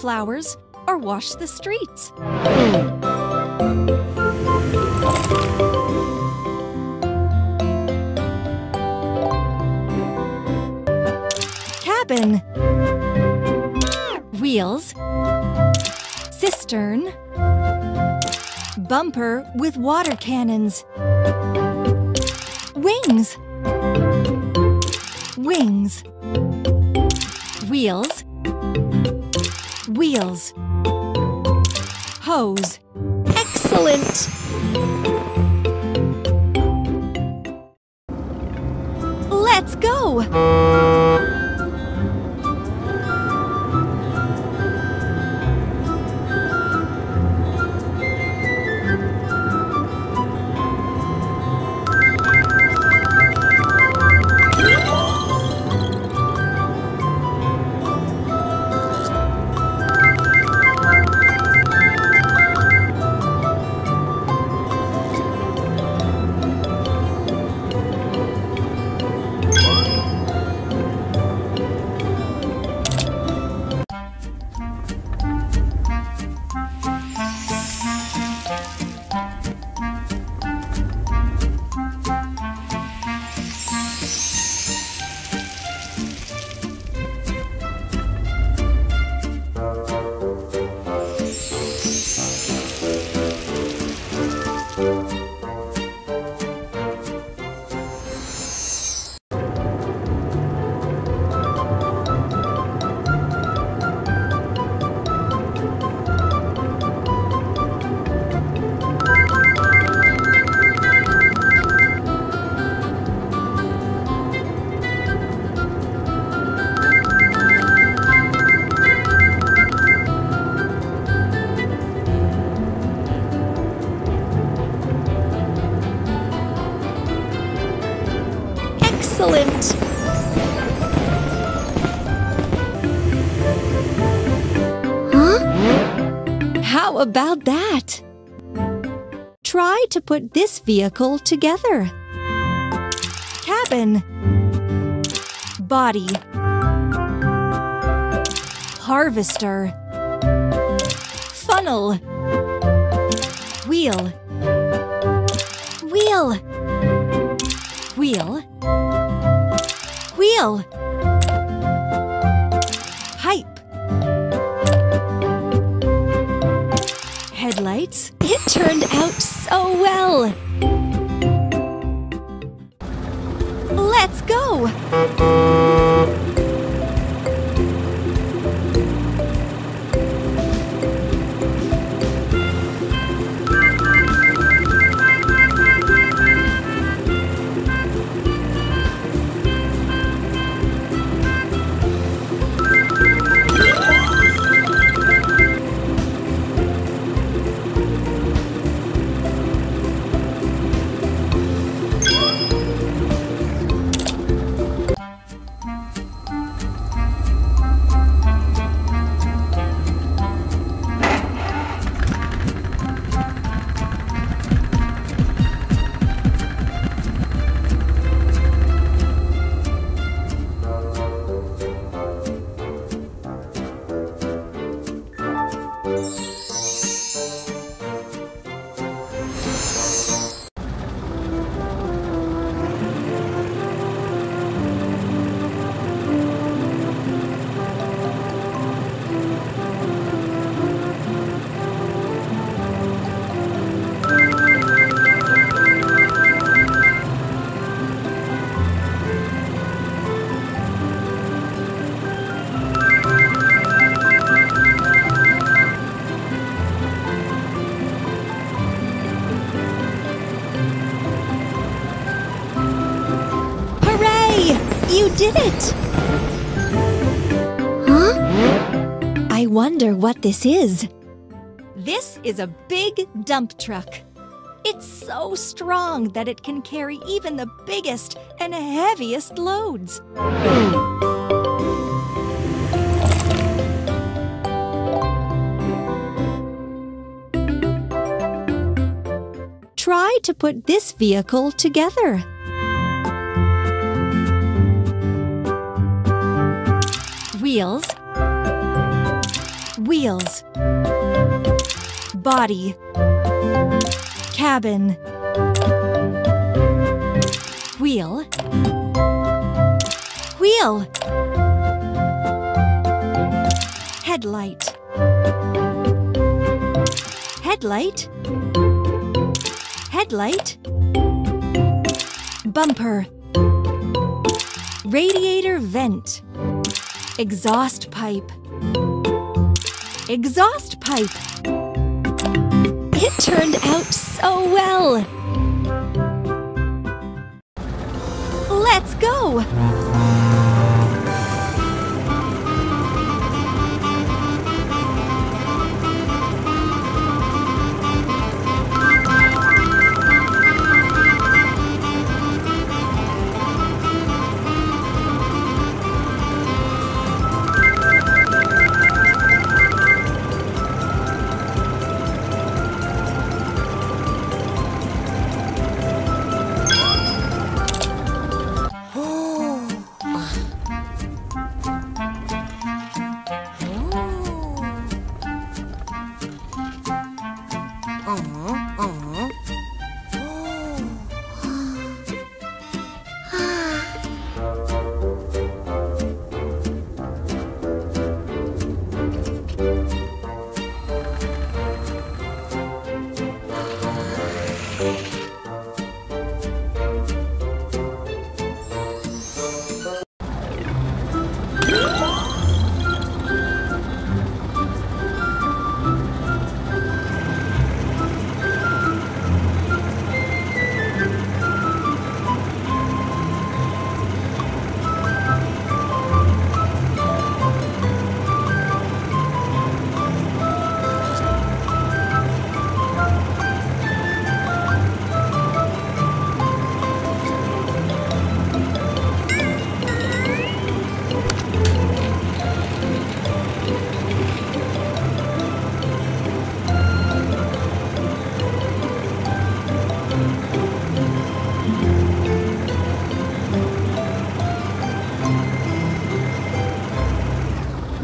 flowers or wash the streets. Cabin, wheels, cistern, bumper with water cannons, wings, wings, wheels, wheels, hose. Excellent! Let's go! How about that? Try to put this vehicle together. Cabin, body, harvester, funnel, wheel, wheel, wheel, wheel, pipe, headlights. It turned out so well! Let's go! You did it! Huh? I wonder what this is. This is a big dump truck. It's so strong that it can carry even the biggest and heaviest loads. Try to put this vehicle together. Wheels, Wheels, body, cabin, wheel, wheel, headlight, headlight, headlight, bumper, radiator vent, exhaust pipe, exhaust pipe. It turned out so well! Let's go!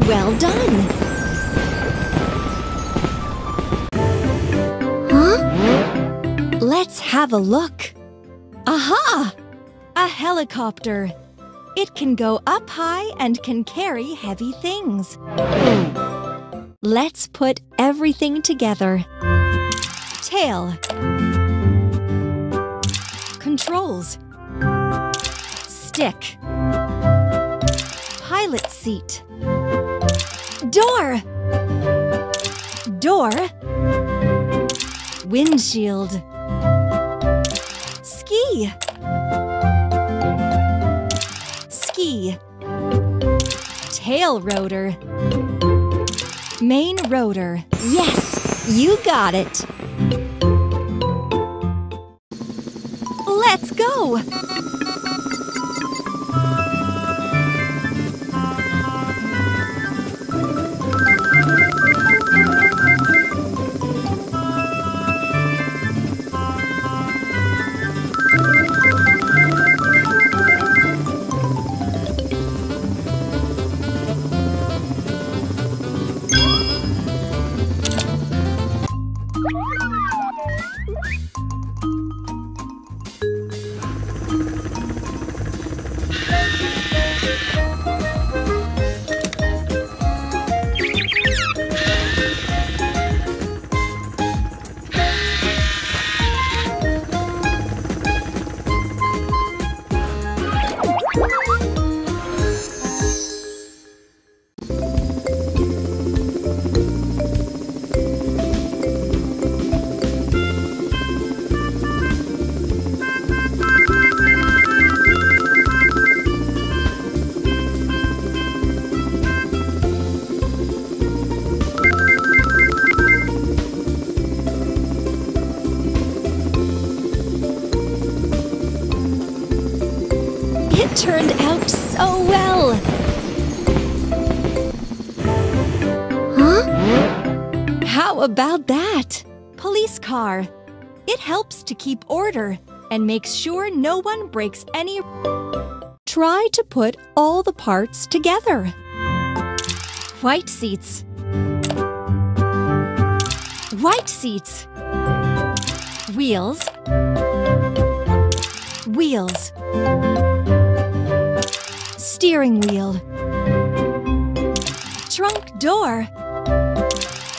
Well done! Huh? Let's have a look! Aha! A helicopter! It can go up high and can carry heavy things. Let's put everything together. Tail, controls, stick, pilot seat, door, door, windshield, ski, ski, tail rotor, main rotor. Yes, you got it. Let's go. Turned out so well! Huh? How about that? Police car. It helps to keep order and makes sure no one breaks any rules. Try to put all the parts together. White seats, White seats. Wheels. Wheels. Steering wheel. Trunk door.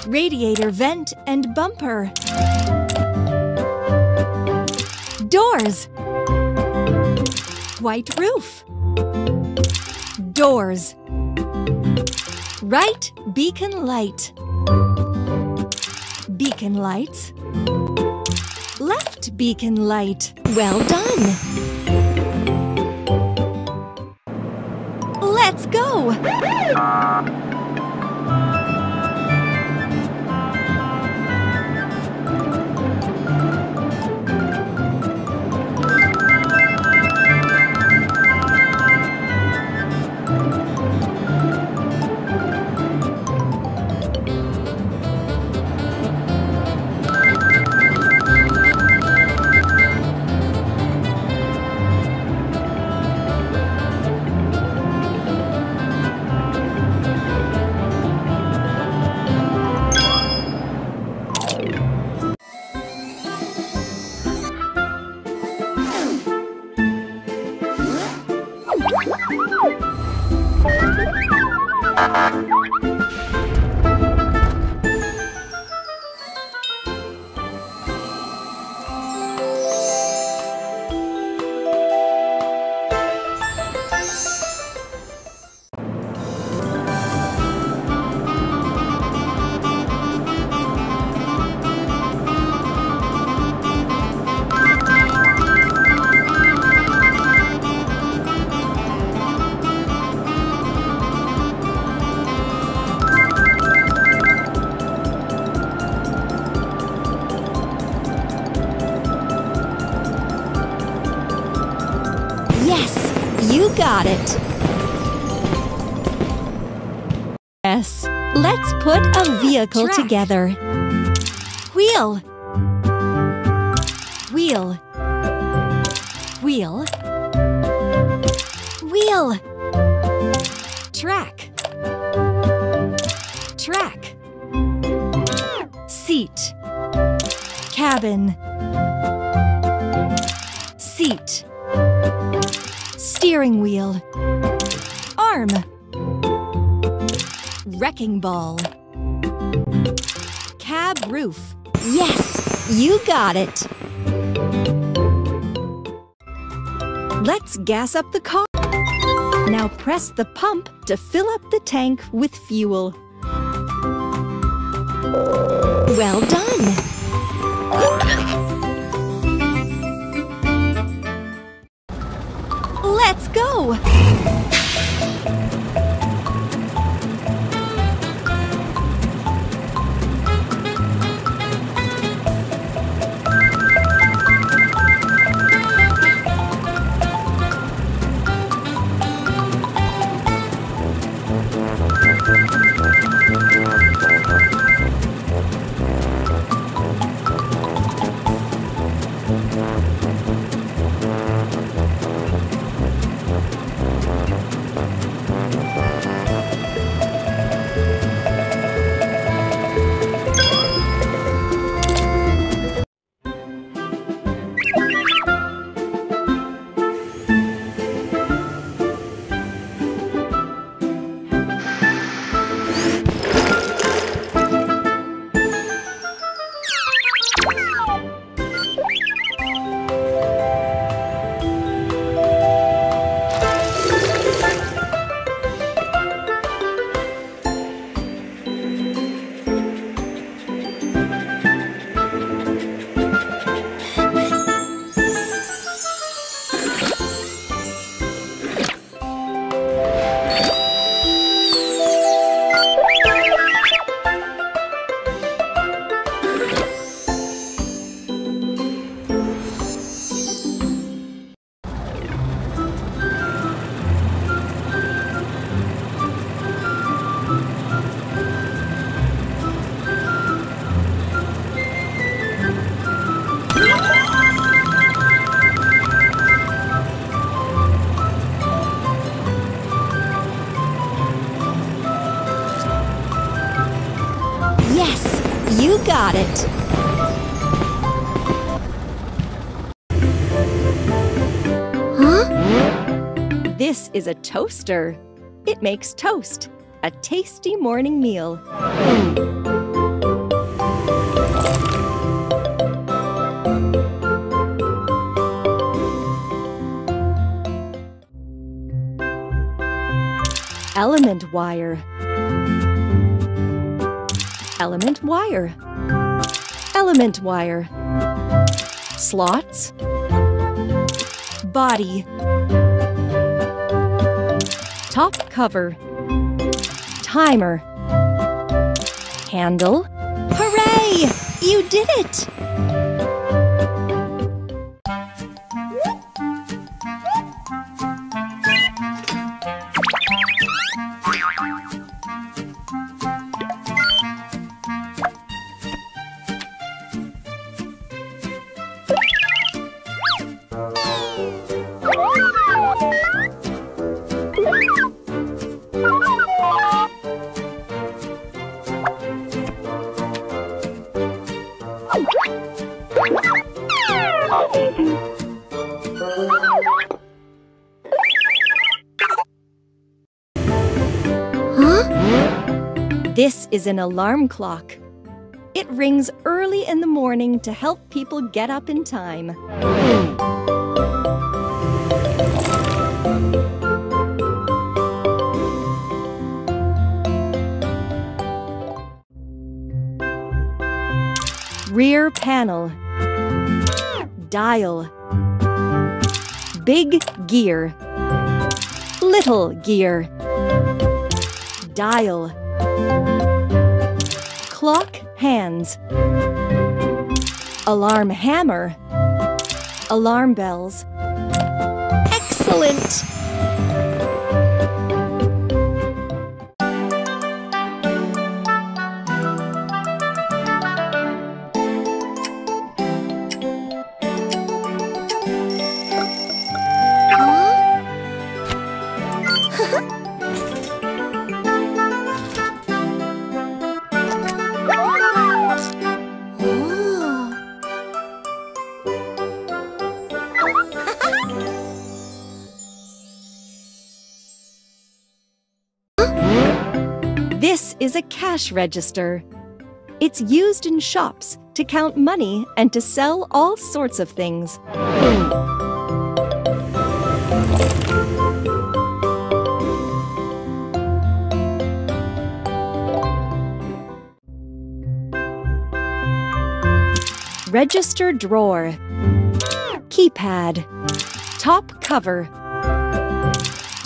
Radiator vent and bumper. Doors. White roof. Doors. Right beacon light. Beacon lights. Left beacon light. Well done! Let's go! Got it. Yes. Let's put a vehicle together. Wheel. Wheel. Wheel. Wheel. Track. Track. Seat. Cabin. Seat. Steering wheel. Arm. Wrecking ball. Cab roof. Yes, you got it. Let's gas up the car. Now press the pump to fill up the tank with fuel. Well done. Let's go! You got it. Huh? This is a toaster. It makes toast, a tasty morning meal. Element wire. Element wire. Element wire. Slots. Body. Top cover. Timer. Handle. Hooray! You did it! This is an alarm clock. It rings early in the morning to help people get up in time. Rear panel. Dial. Big gear. Little gear. Dial. Clock hands. Alarm hammer. Alarm bells. Excellent! This is a cash register. It's used in shops to count money and to sell all sorts of things. Register drawer. Keypad. Top cover.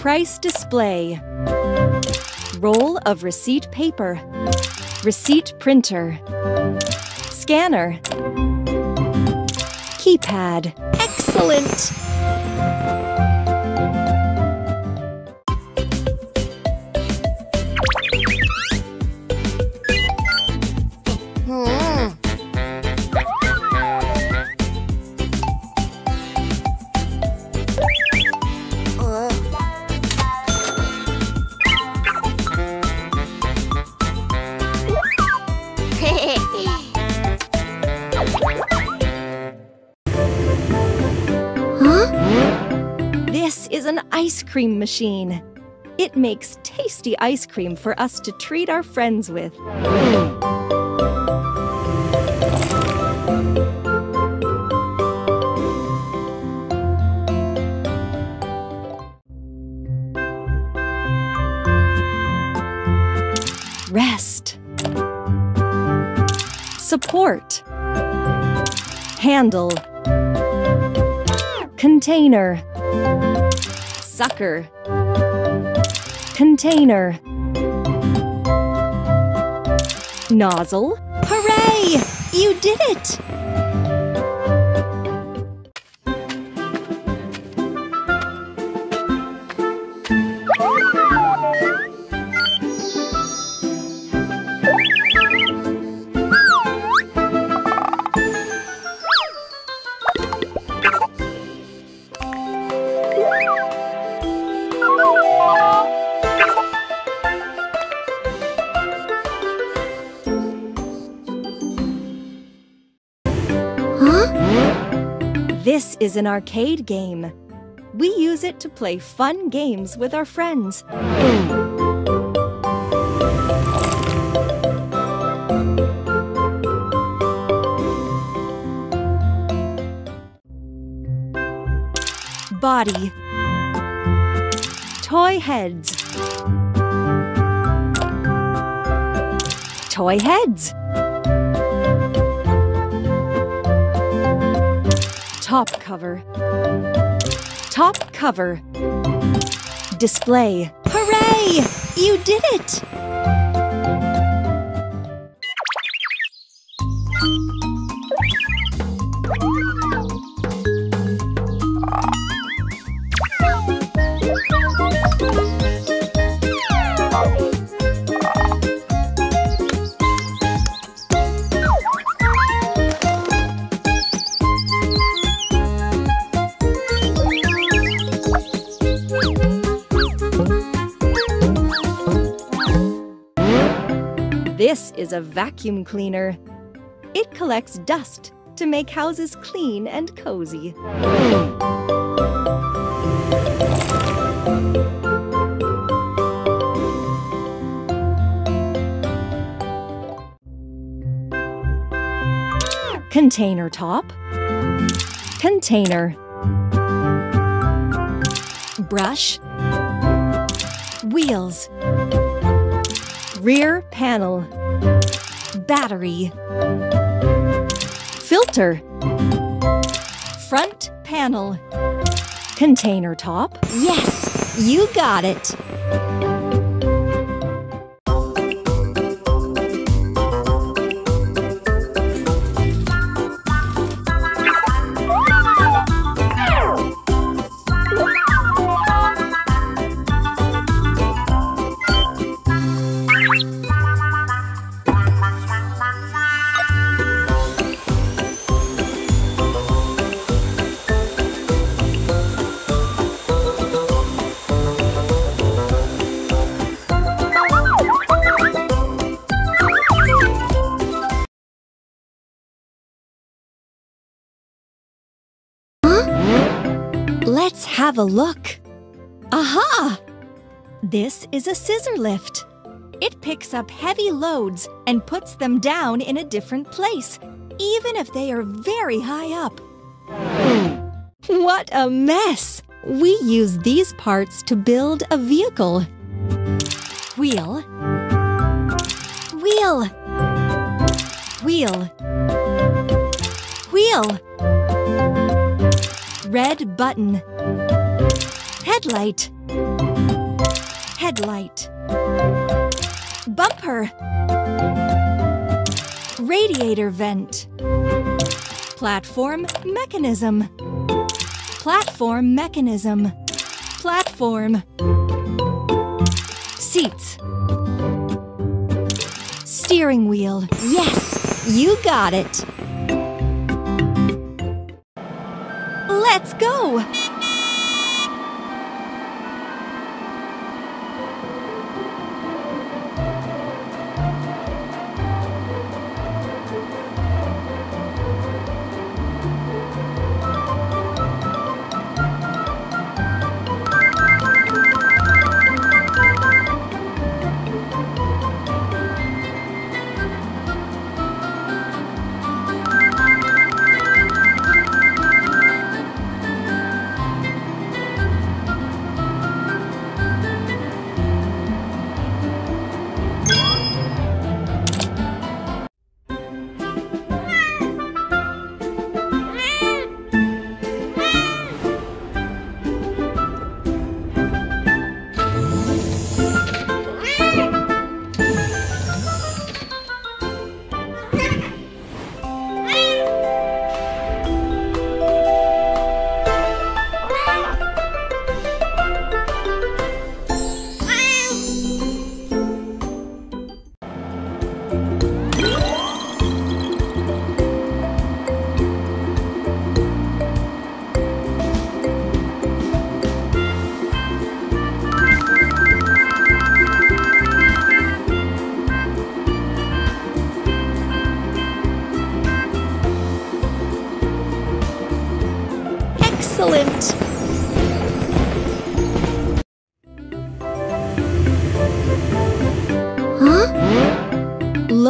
Price display. Roll of receipt paper. Receipt printer. Scanner. Keypad. Excellent! This is an ice cream machine. It makes tasty ice cream for us to treat our friends with. Rest. Support. Handle. Container. Sucker. Container. Nozzle. Hooray! You did it! This is an arcade game. We use it to play fun games with our friends. Body. Toy heads. Toy heads. Top cover. Top cover. Display. Hooray! You did it! This is a vacuum cleaner. It collects dust to make houses clean and cozy. Container top. Container. Brush. Wheels. Rear panel. Battery. Filter. Front panel. Container top. Yes, you got it! Let's have a look. Aha! This is a scissor lift. It picks up heavy loads and puts them down in a different place, even if they are very high up. What a mess! We use these parts to build a vehicle. Wheel. Wheel. Wheel. Wheel. Red button. Headlight. Headlight. Bumper. Radiator vent. Platform mechanism. Platform mechanism. Platform. Seats. Steering wheel. Yes, you got it! Let's go!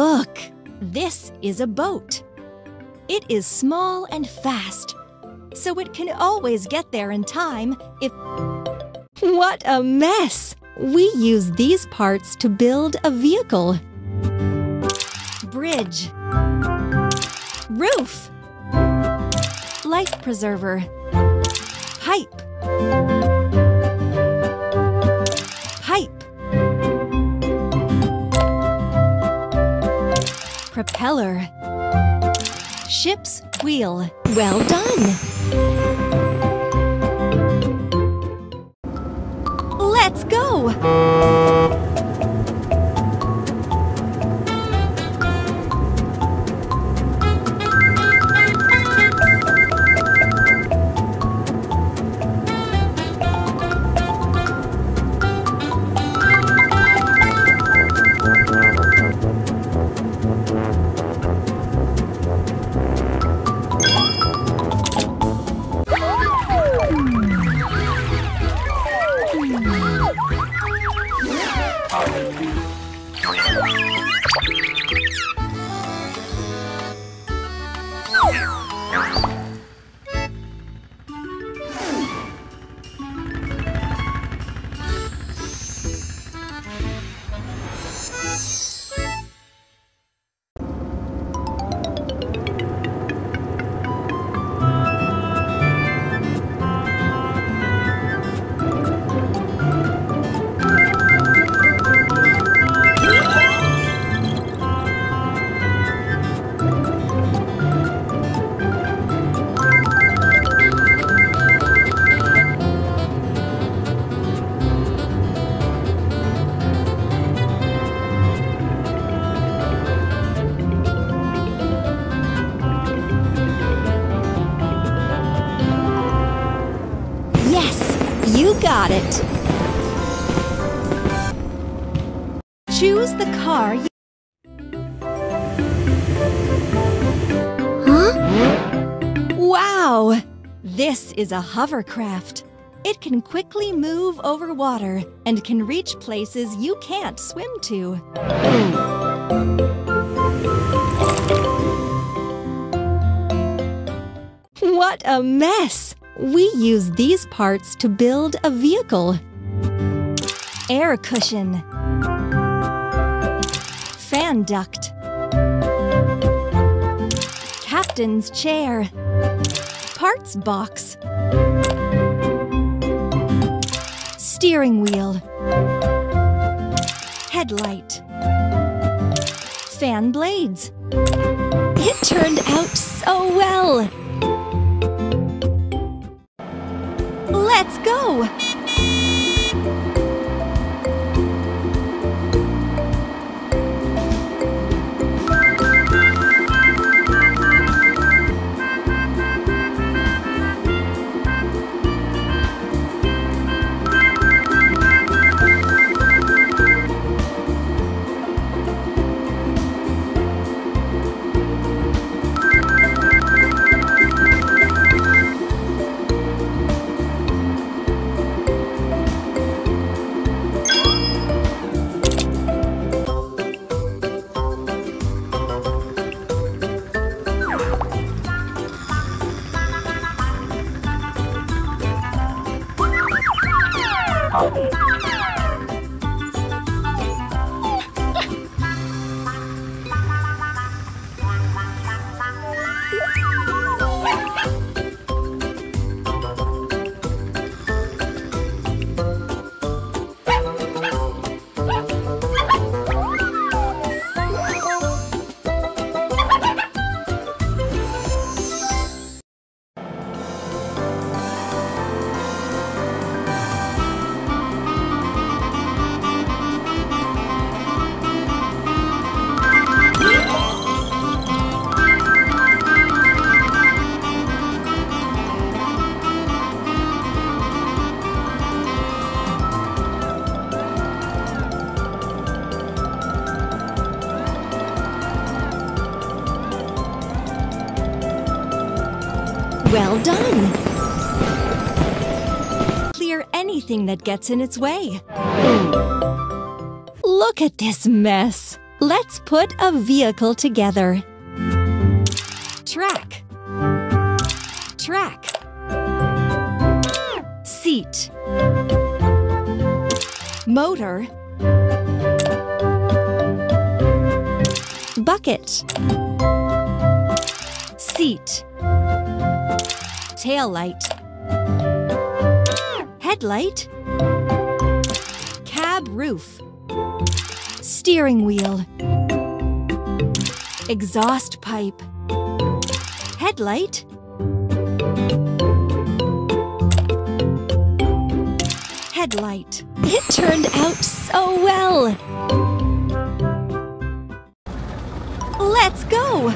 Look, this is a boat. It is small and fast, so it can always get there in time if... What a mess! We use these parts to build a vehicle. Bridge. Roof. Life preserver. Pipe. Pipe. Propeller. Ship's wheel. Well done! Let's go! Got it. Choose the car. Huh? Wow! This is a hovercraft. It can quickly move over water and can reach places you can't swim to. What a mess! We use these parts to build a vehicle. Air cushion. Fan duct. Captain's chair. Parts box. Steering wheel. Headlight. Fan blades. It turned out so well! Let's go! Well done! Clear anything that gets in its way. Look at this mess! Let's put a vehicle together. Track. Track. Seat. Motor. Bucket. Seat. Taillight. Headlight. Cab roof. Steering wheel. Exhaust pipe. Headlight. Headlight. It turned out so well! Let's go!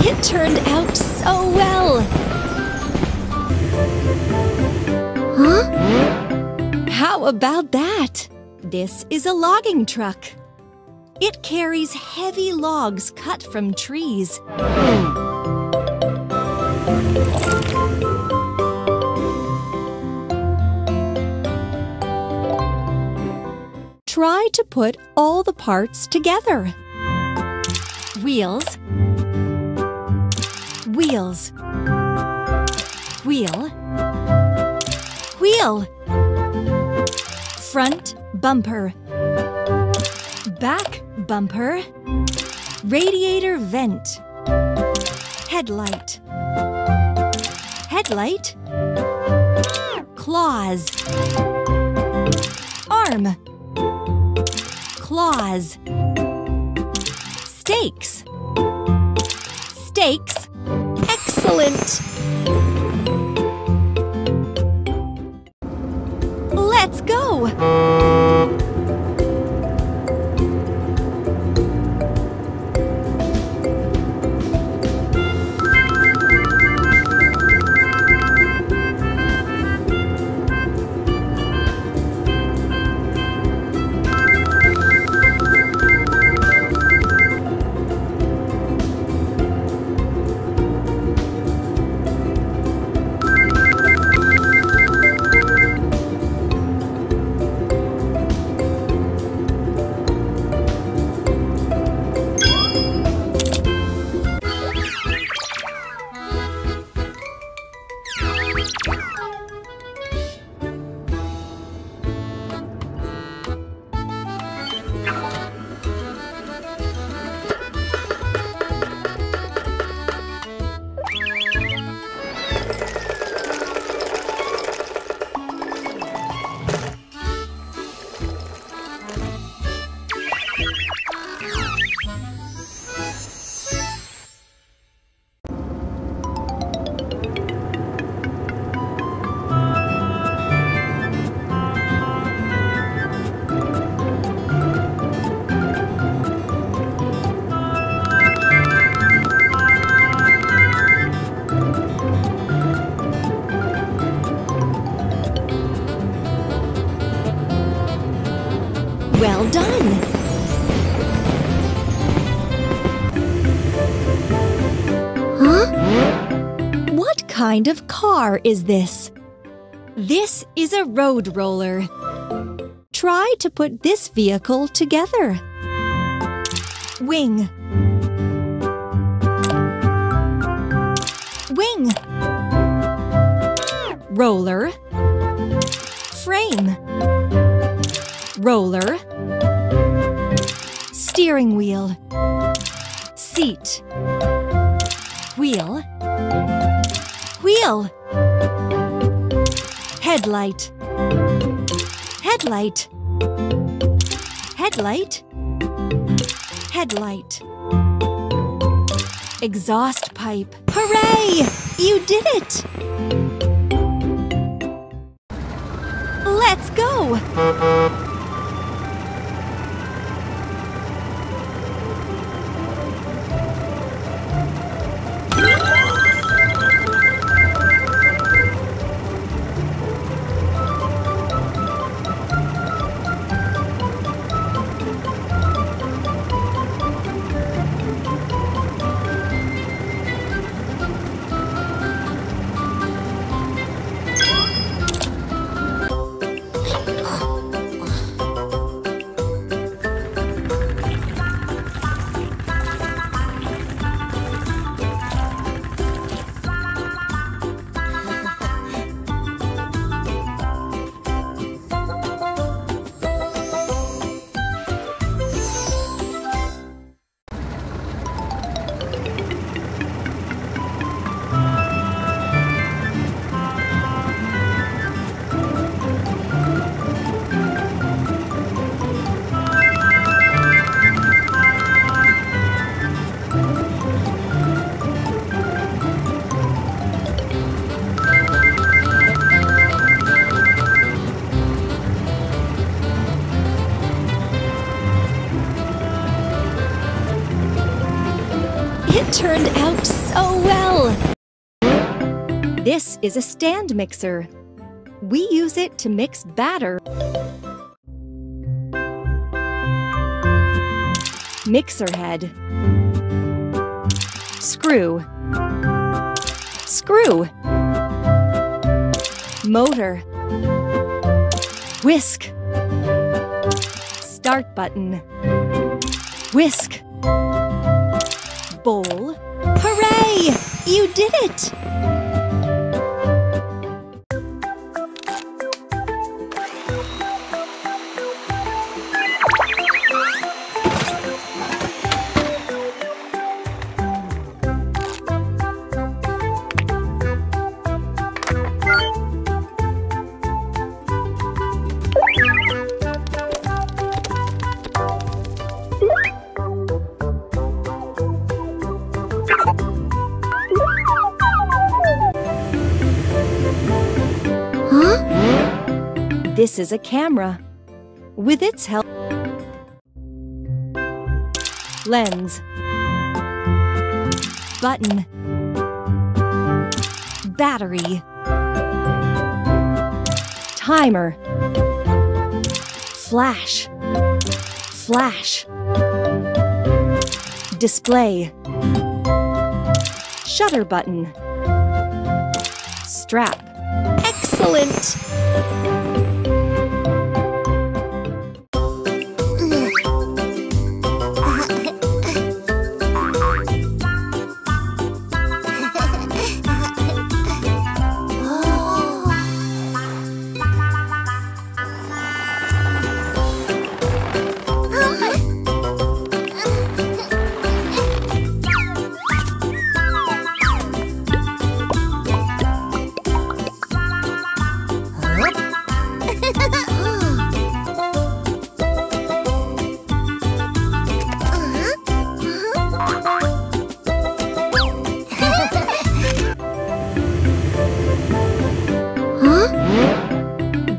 It turned out so well! Huh? How about that? This is a logging truck. It carries heavy logs cut from trees. Try to put all the parts together. Wheels. Wheels. Wheel. Wheel. Front bumper. Back bumper. Radiator vent. Headlight. Headlight. Claws. Arm. Claws. Stakes. Stakes. Excellent! Let's go! kind of car is this? This is a road roller. Try to put this vehicle together. Wing. Wing. Roller. Frame. Roller. Steering wheel. Seat. Wheel. Wheel. Headlight. Headlight. Headlight. Headlight. Exhaust pipe. Hooray! You did it! Let's go! Turned out so well! This is a stand mixer. We use it to mix batter. Mixer head. Screw. Screw. Motor. Whisk. Start button. Whisk. Bowl. Hooray! You did it! This is a camera. With its help, lens, button, battery, timer, flash, flash, display, shutter button, strap. Excellent!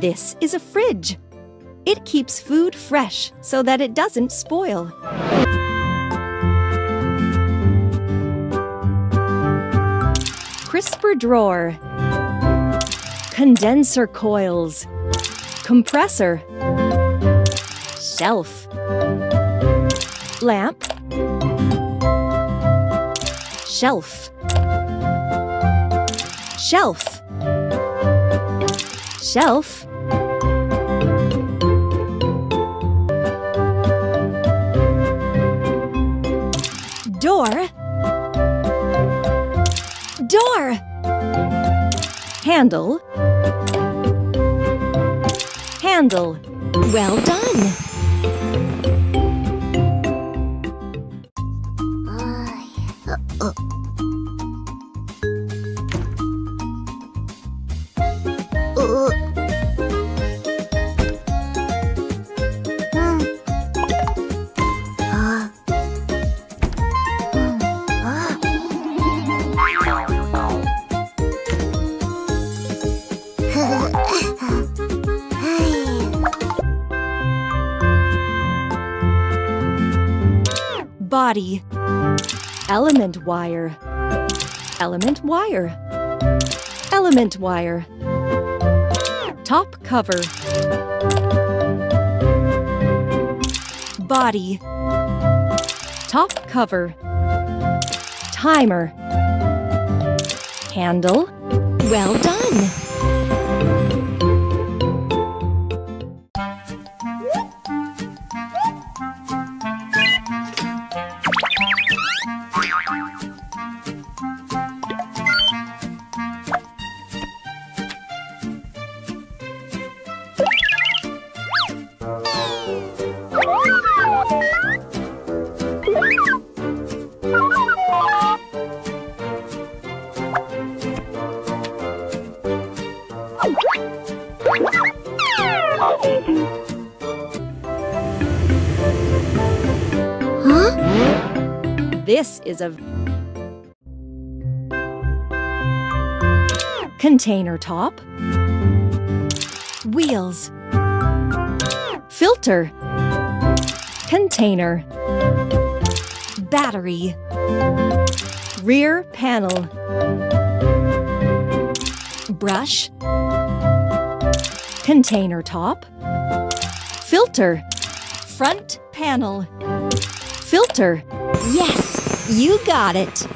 This is a fridge. It keeps food fresh so that it doesn't spoil. Crisper drawer. Condenser coils. Compressor. Shelf. Lamp. Shelf. Shelf. Shelf. Door. Door. Handle. Handle. Well done. Body. Element wire. Element wire. Element wire. Top cover. Body. Top cover. Timer. Handle. Well done! This is a container top, wheels, filter, container, battery, rear panel, brush, container top, filter, front panel, filter. Yes, you got it.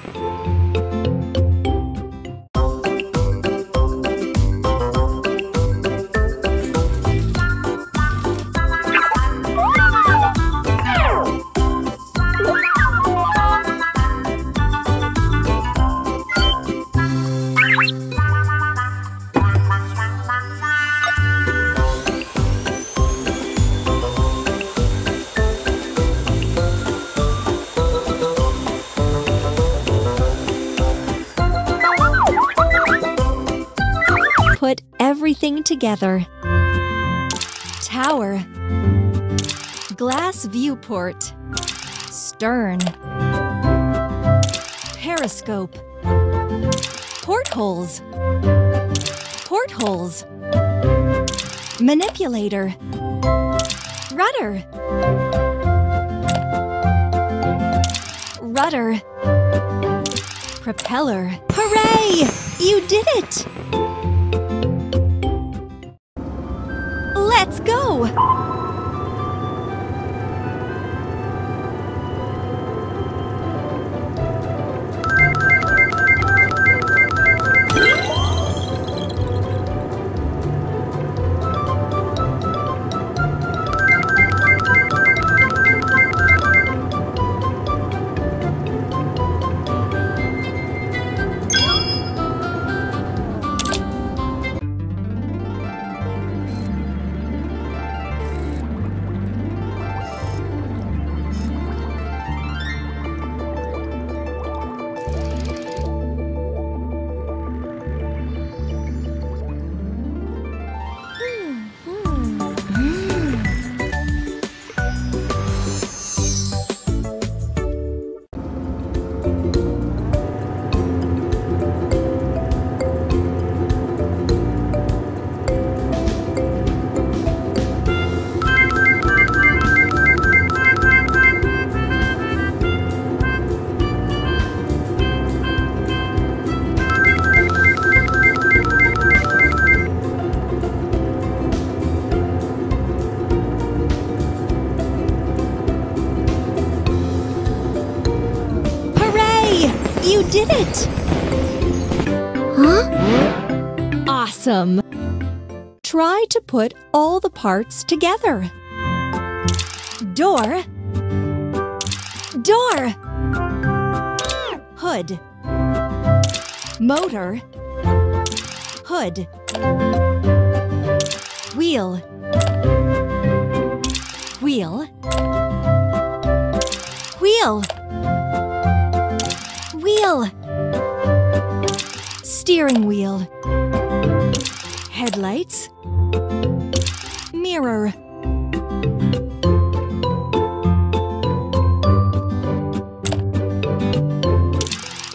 Put everything together. Tower. Glass viewport. Stern. Periscope. Portholes. Portholes. Manipulator. Rudder. Rudder. Propeller. Hooray! You did it! Let's go! You did it! Huh? Awesome! Try to put all the parts together. Door. Door. Hood. Motor. Hood. Wheel. Wheel. Wheel. Wheel. Steering wheel. Headlights. Mirror.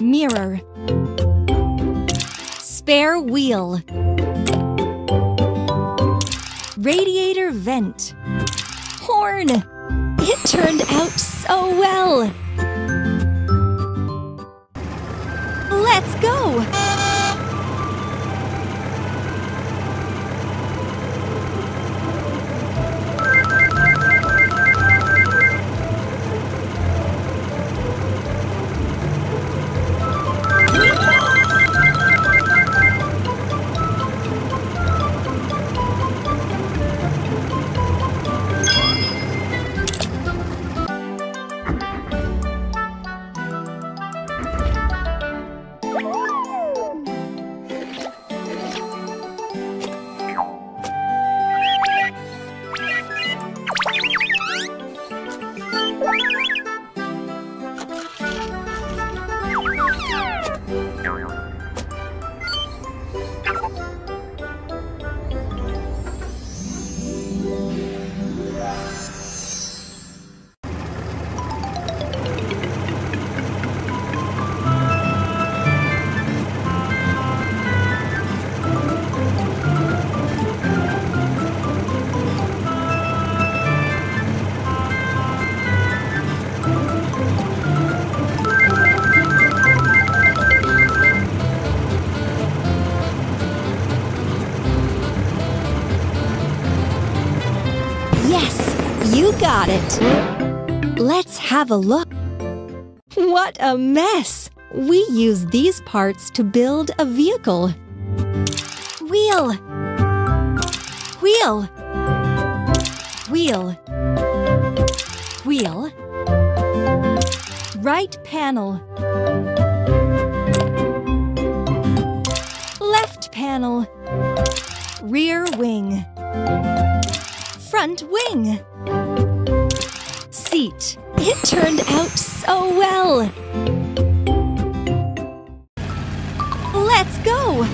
Mirror. Spare wheel. Radiator vent. Horn. It turned out so well. Let's go. Got it. Let's have a look. What a mess! We use these parts to build a vehicle. Wheel. Wheel. Wheel. Wheel. Right panel. Left panel. Rear wing. Front wing. Seat. It turned out so well. Let's go.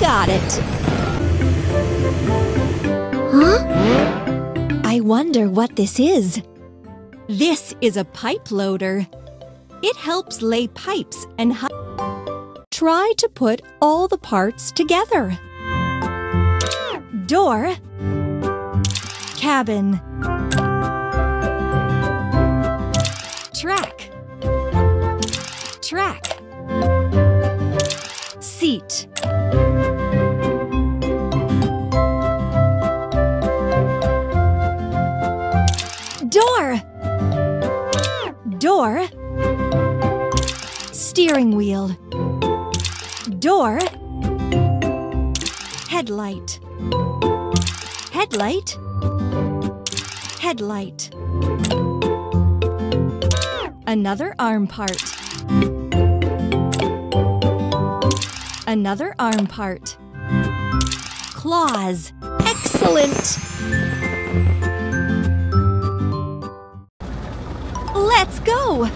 Got it. Huh? I wonder what this is. This is a pipe loader. It helps lay pipes and try to put all the parts together. Door. Cabin. Track. Track. Seat. Door. Door. Steering wheel. Door. Headlight. Headlight, headlight. Another arm part, another arm part. Claws, excellent! Let's go!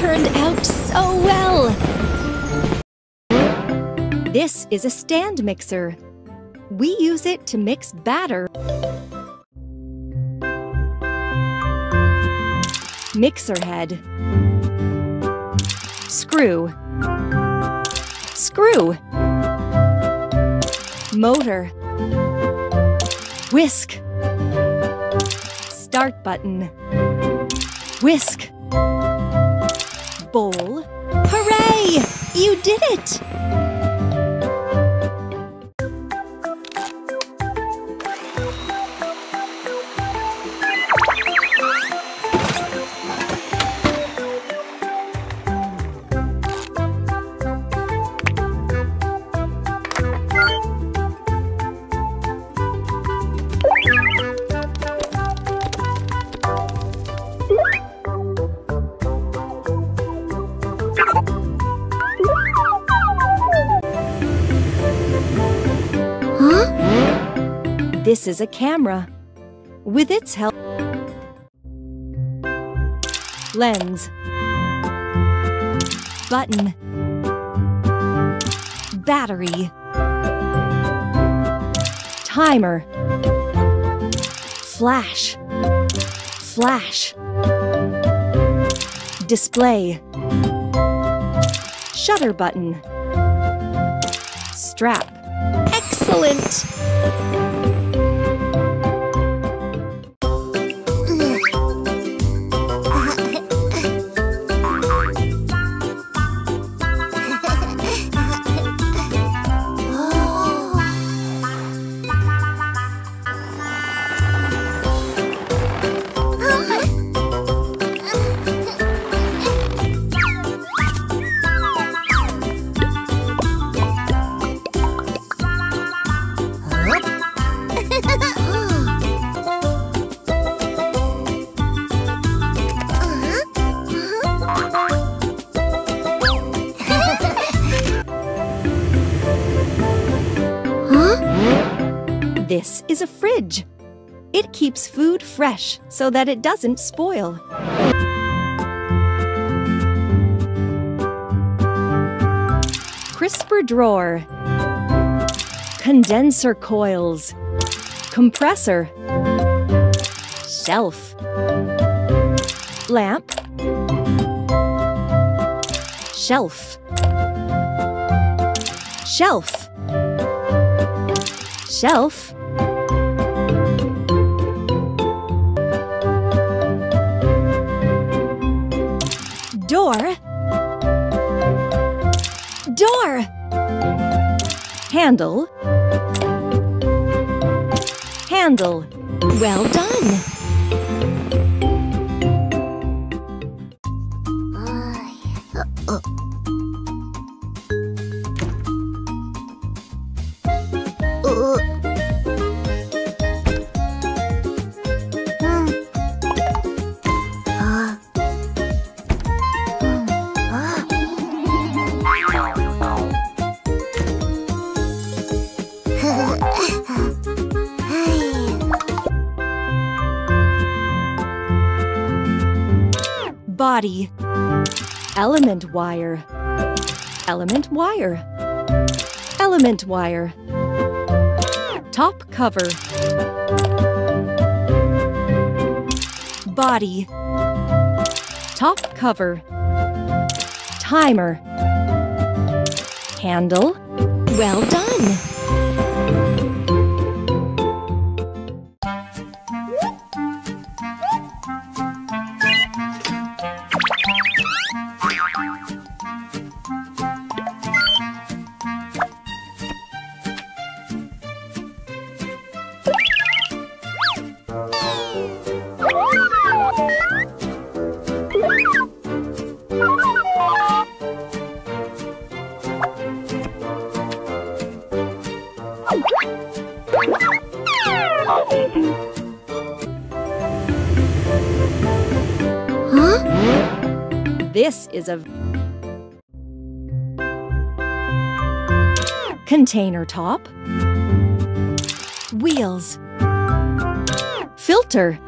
Turned out so well! This is a stand mixer. We use it to mix batter. Mixer head. Screw. Screw. Motor. Whisk. Start button. Whisk. Bowl. Hooray! You did it! This is a camera. With its help, lens, button, battery, timer, flash, flash, display, shutter button, strap. Excellent! This is a fridge. It keeps food fresh so that it doesn't spoil. Crisper drawer. Condenser coils. Compressor. Shelf. Lamp. Shelf. shelf. Shelf. Door. Door. Handle. Handle. Well done! Body. Element wire. Element wire. Element wire. Top cover. Body. Top cover. Timer. Handle. Well done! This is a container top, wheels, filter,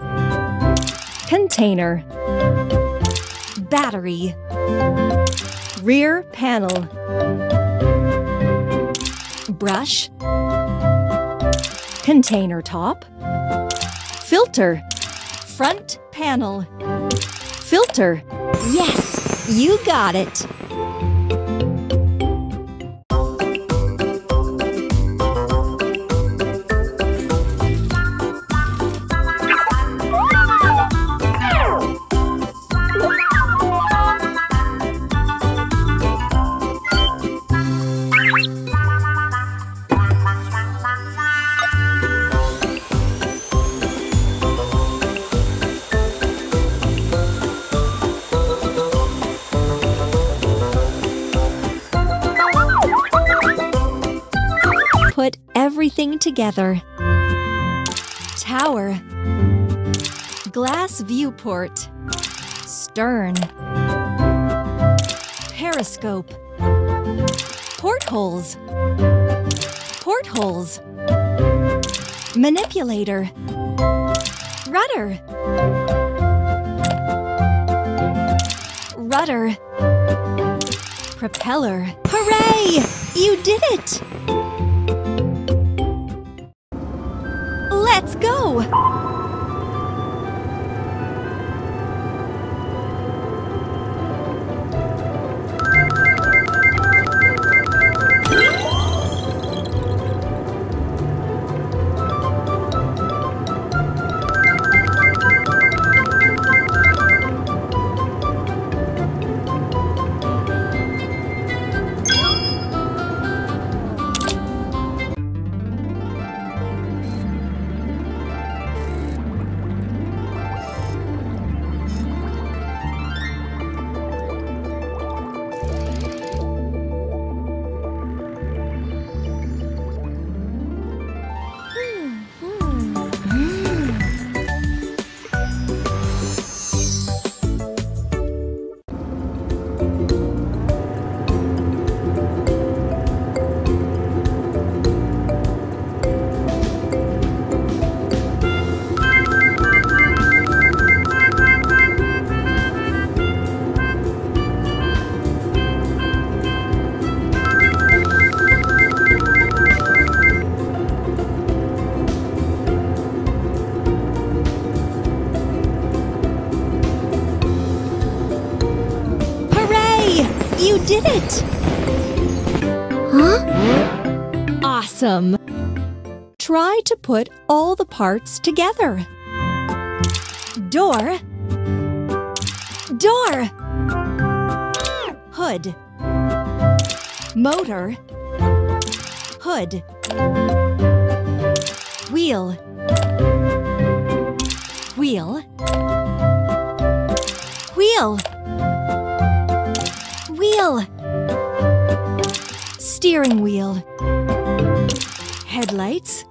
container, battery, rear panel, brush, container top, filter, front panel, filter. Yes, you got it! Put everything together. Tower. Glass viewport. Stern. Periscope. Portholes. Portholes. Manipulator. Rudder. Rudder. Propeller. Hooray! You did it! Let's go! awesome! Try to put all the parts together. Door. Door. Hood. Motor. Hood. Wheel. Wheel. Wheel. Wheel. Steering wheel. Headlights.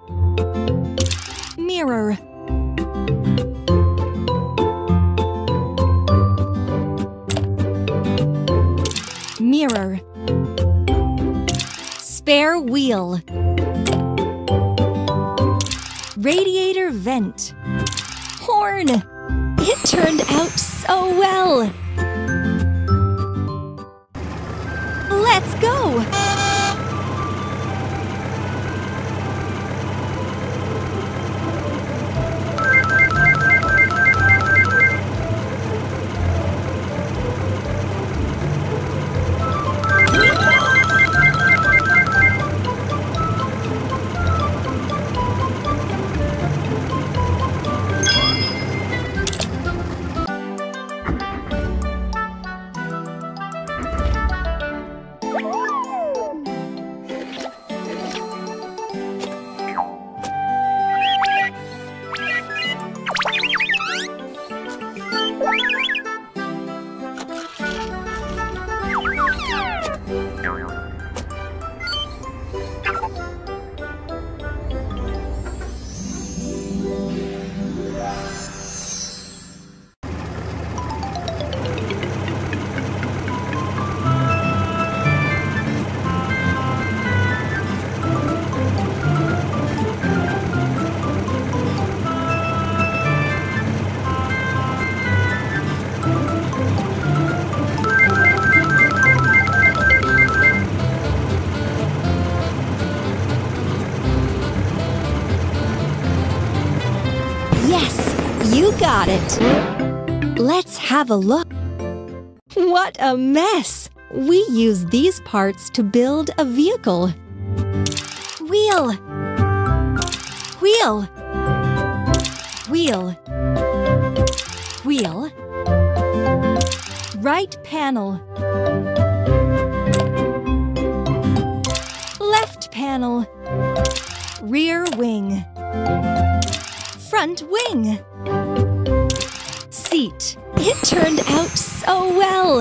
Mirror. Mirror. Spare wheel. Radiator vent. Horn. It turned out so well. Let's go. Got it. Let's have a look. What a mess! We use these parts to build a vehicle. Wheel. Wheel. Wheel. Wheel. Right panel. Left panel. Rear wing. Front wing. Seat. It turned out so well!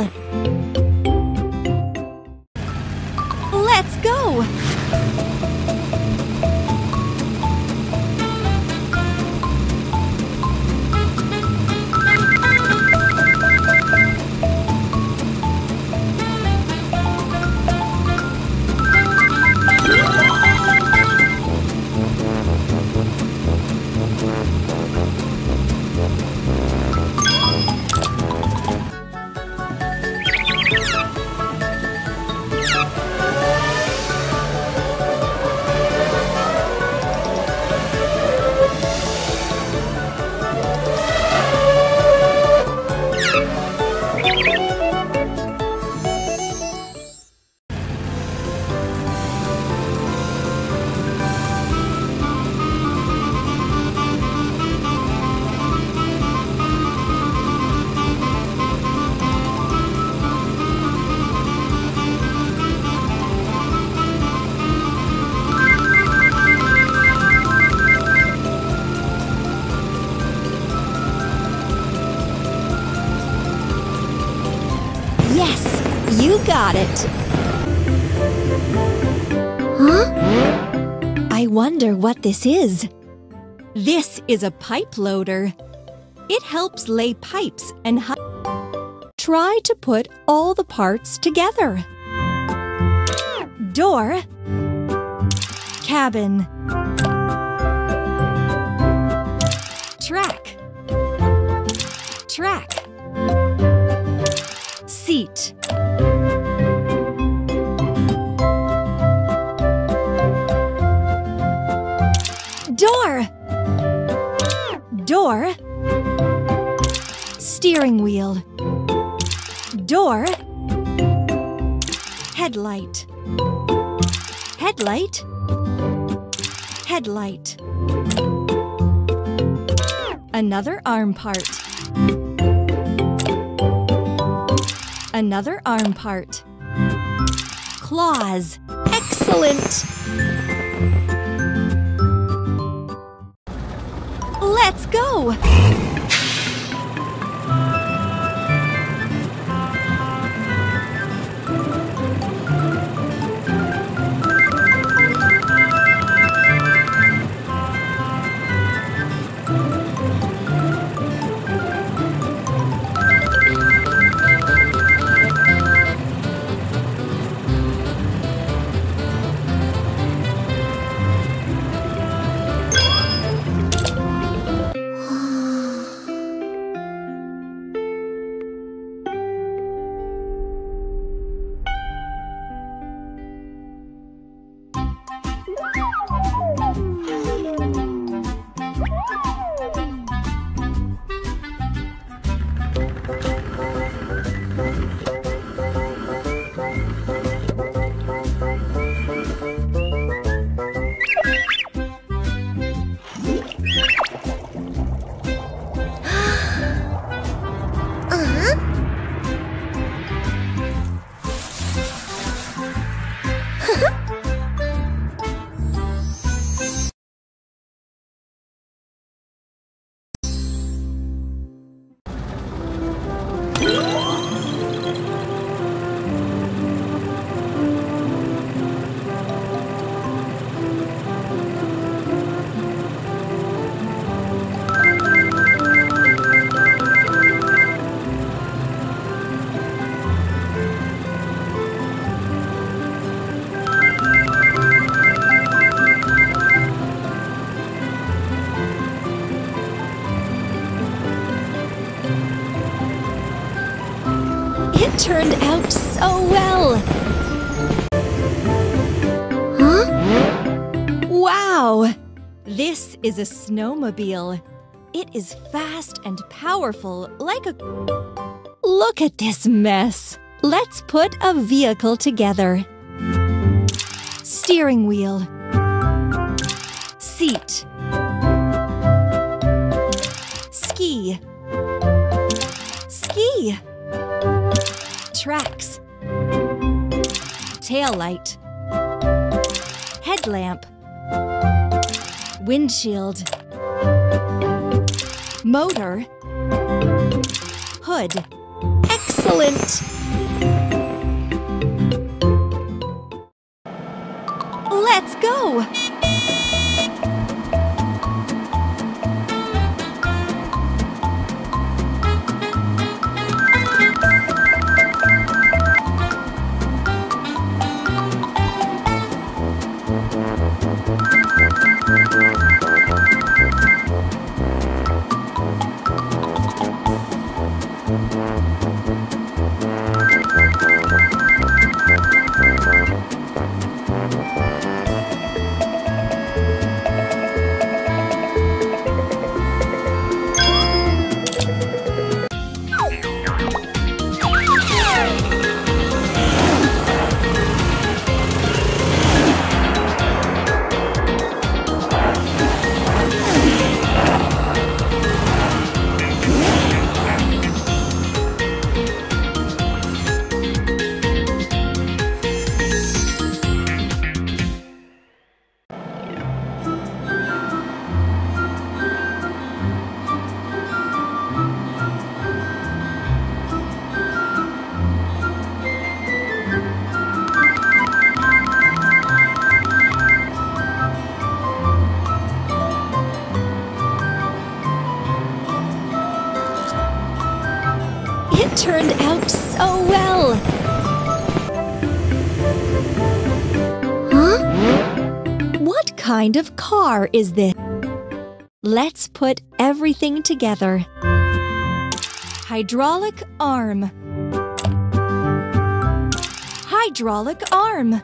Let's go! Got it. Huh? I wonder what this is. This is a pipe loader. It helps lay pipes and try to put all the parts together. Door. Cabin. Track. Track. Seat. Door. Door. Steering wheel. Door. Headlight. Headlight. Headlight. Another arm part. Another arm part. Claws. Excellent! Let's go! It turned out so well! Huh? Wow! This is a snowmobile. It is fast and powerful, like a... Look at this mess! Let's put a vehicle together. Steering wheel. Seat. Ski. Ski. Tracks. Taillight. Headlamp. Windshield. Motor. Hood. Excellent! Let's go! It turned out so well! Huh? What kind of car is this? Let's put everything together. Hydraulic arm. Hydraulic arm.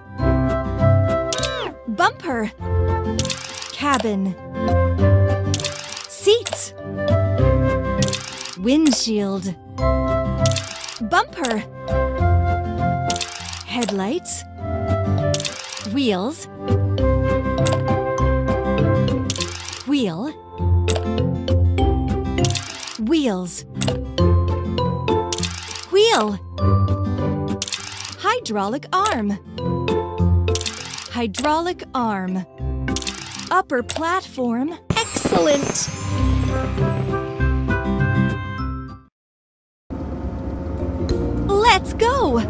Bumper. Cabin. Seats. Windshield. Bumper. Headlights. wheels, wheel, wheels, wheel, hydraulic arm, hydraulic arm, upper platform, excellent! Let's go!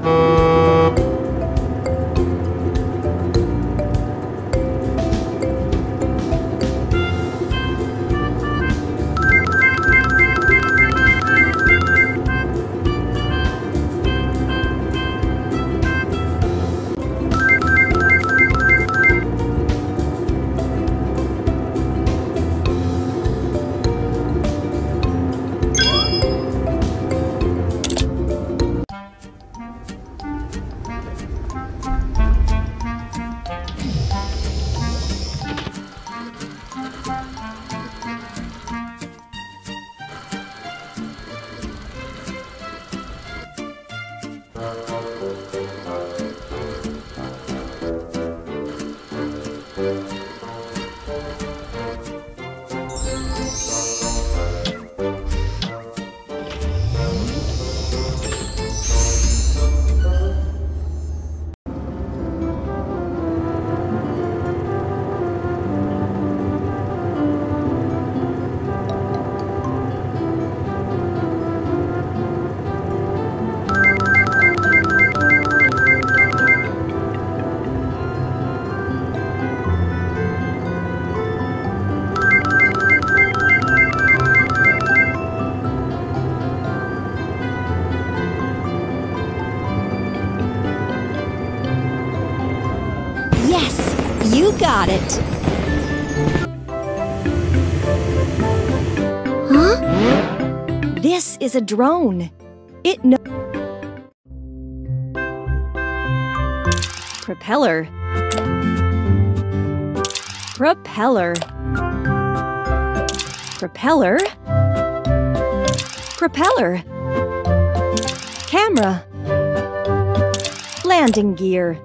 You got it! Huh? This is a drone. It knows... Propeller. Propeller. Propeller. Propeller. Camera. Landing gear.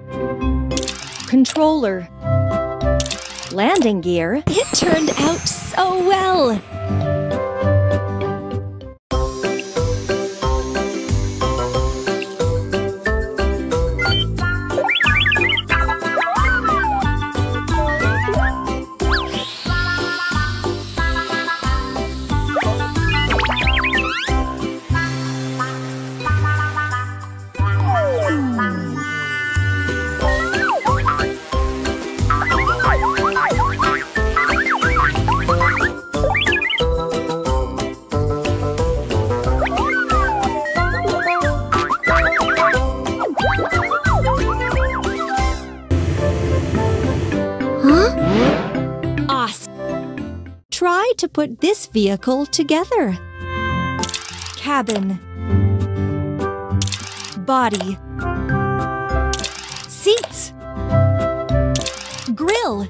Controller. Landing gear. It turned out so well! Try to put this vehicle together. Cabin. Body. Seats. Grill.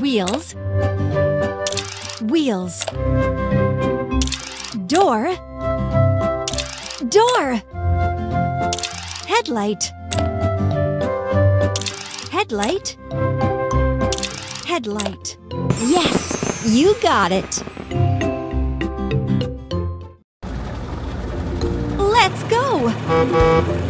Wheels. Wheels. Door. Door. Headlight. Headlight. Headlight. Yes, you got it! Let's go!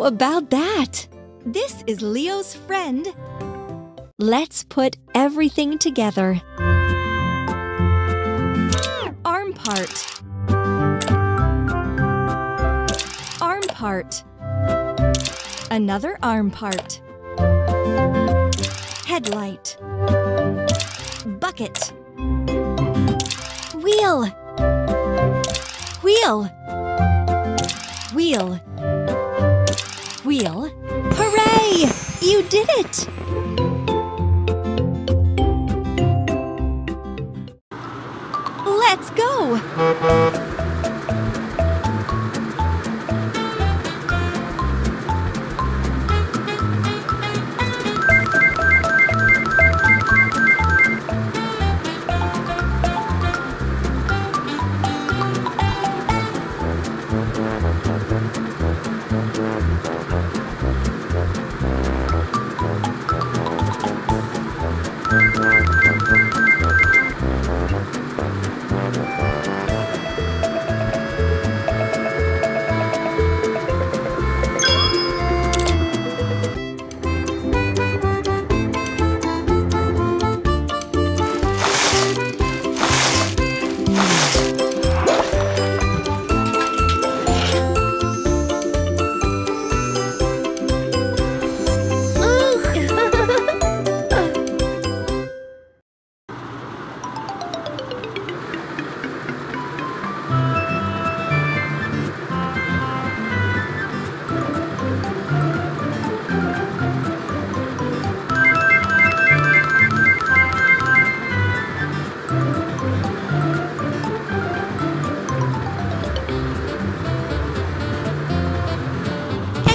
How about that? This is Leo's friend. Let's put everything together. Arm part. Arm part. Another arm part. Headlight. Bucket. Wheel. Wheel. Wheel. Wheel. Hooray! You did it! Let's go!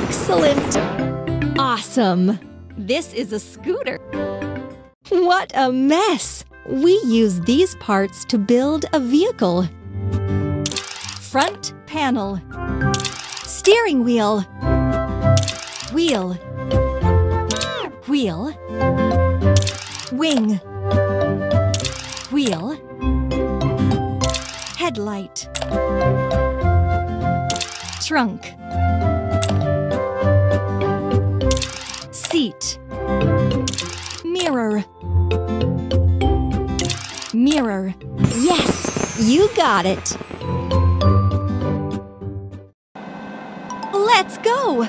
Excellent! Awesome! This is a scooter. What a mess! We use these parts to build a vehicle. Front panel. Steering wheel. Wheel. Wheel. Wing. Wheel. Headlight. Trunk. Seat. Mirror. Mirror. Yes, you got it. Let's go.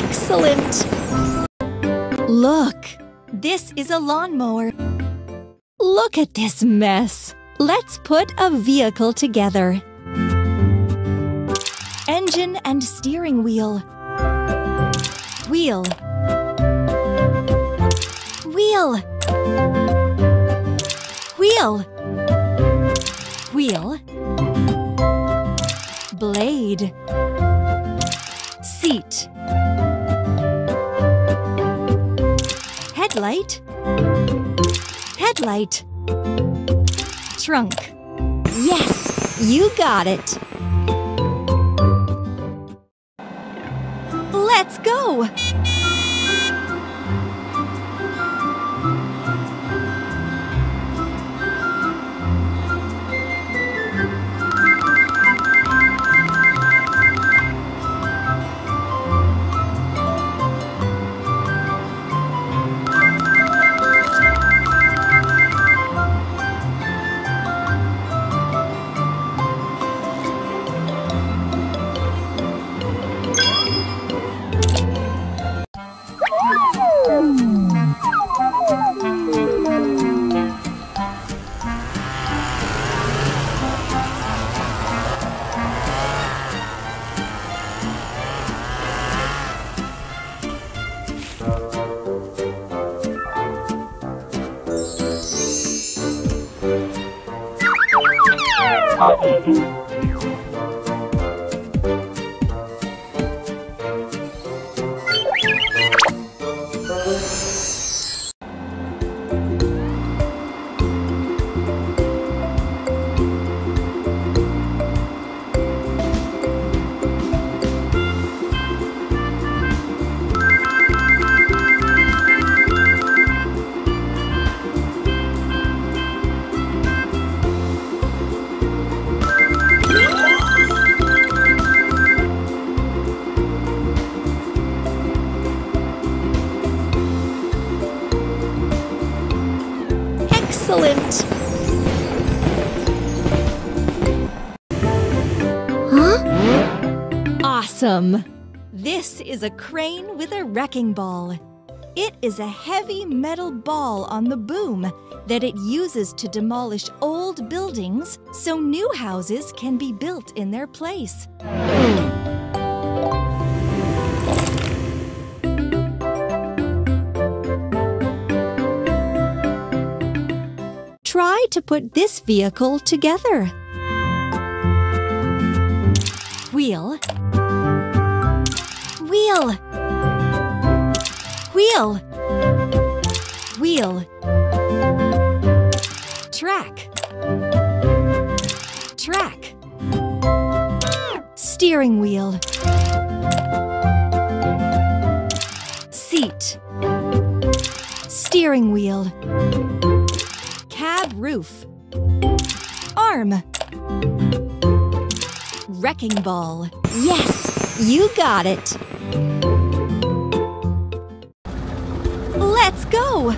Excellent! Look! This is a lawnmower. Look at this mess. Let's put a vehicle together. Engine and steering wheel. Wheel. Wheel. Wheel. Wheel. Blade. Seat. Headlight. Headlight. Trunk. Yes, you got it. Let's go. Excellent. Huh? Awesome. This is a crane with a wrecking ball. It is a heavy metal ball on the boom that it uses to demolish old buildings so new houses can be built in their place. Try to put this vehicle together. Wheel. Wheel. Wheel. Wheel. Track. Track. Steering wheel. Seat. Steering wheel. Cab roof. Arm. Wrecking ball. Yes, you got it. Let's go.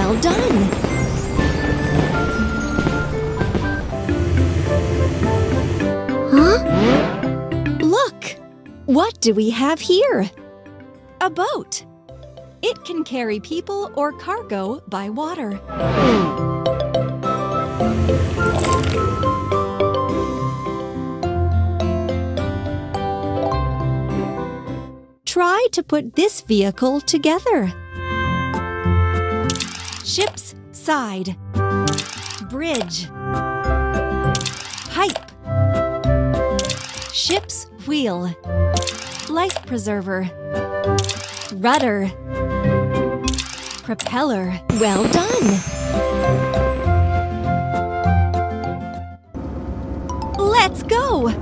Well done! Huh? Look! What do we have here? A boat. It can carry people or cargo by water. Try to put this vehicle together. Ship's side. Bridge. Pipe. Ship's wheel. Life preserver. Rudder. Propeller. Well done! Let's go!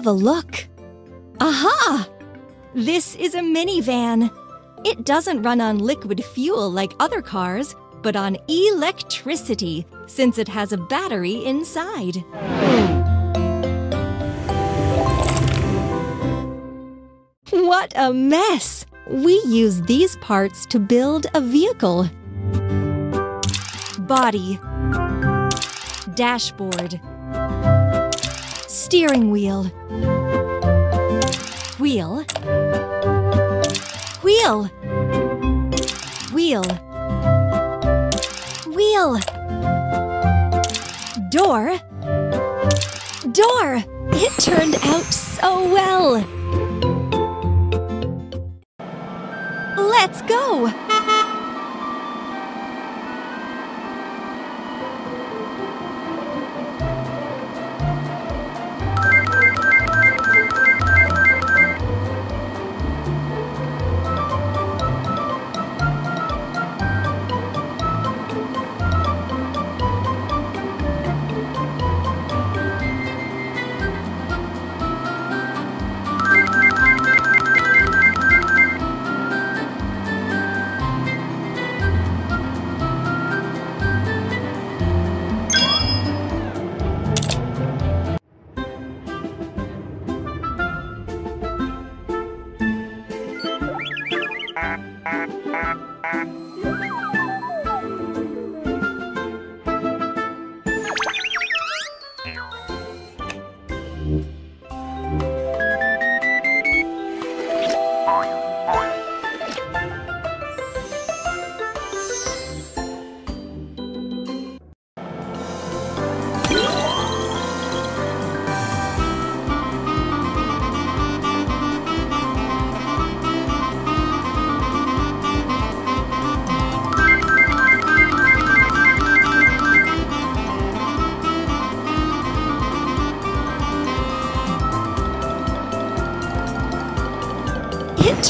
have a look. Aha! This is a minivan. It doesn't run on liquid fuel like other cars, but on electricity, since it has a battery inside. What a mess! We use these parts to build a vehicle. Body, dashboard, steering wheel, wheel, wheel, wheel, wheel, door, door. It turned out so well. Let's go.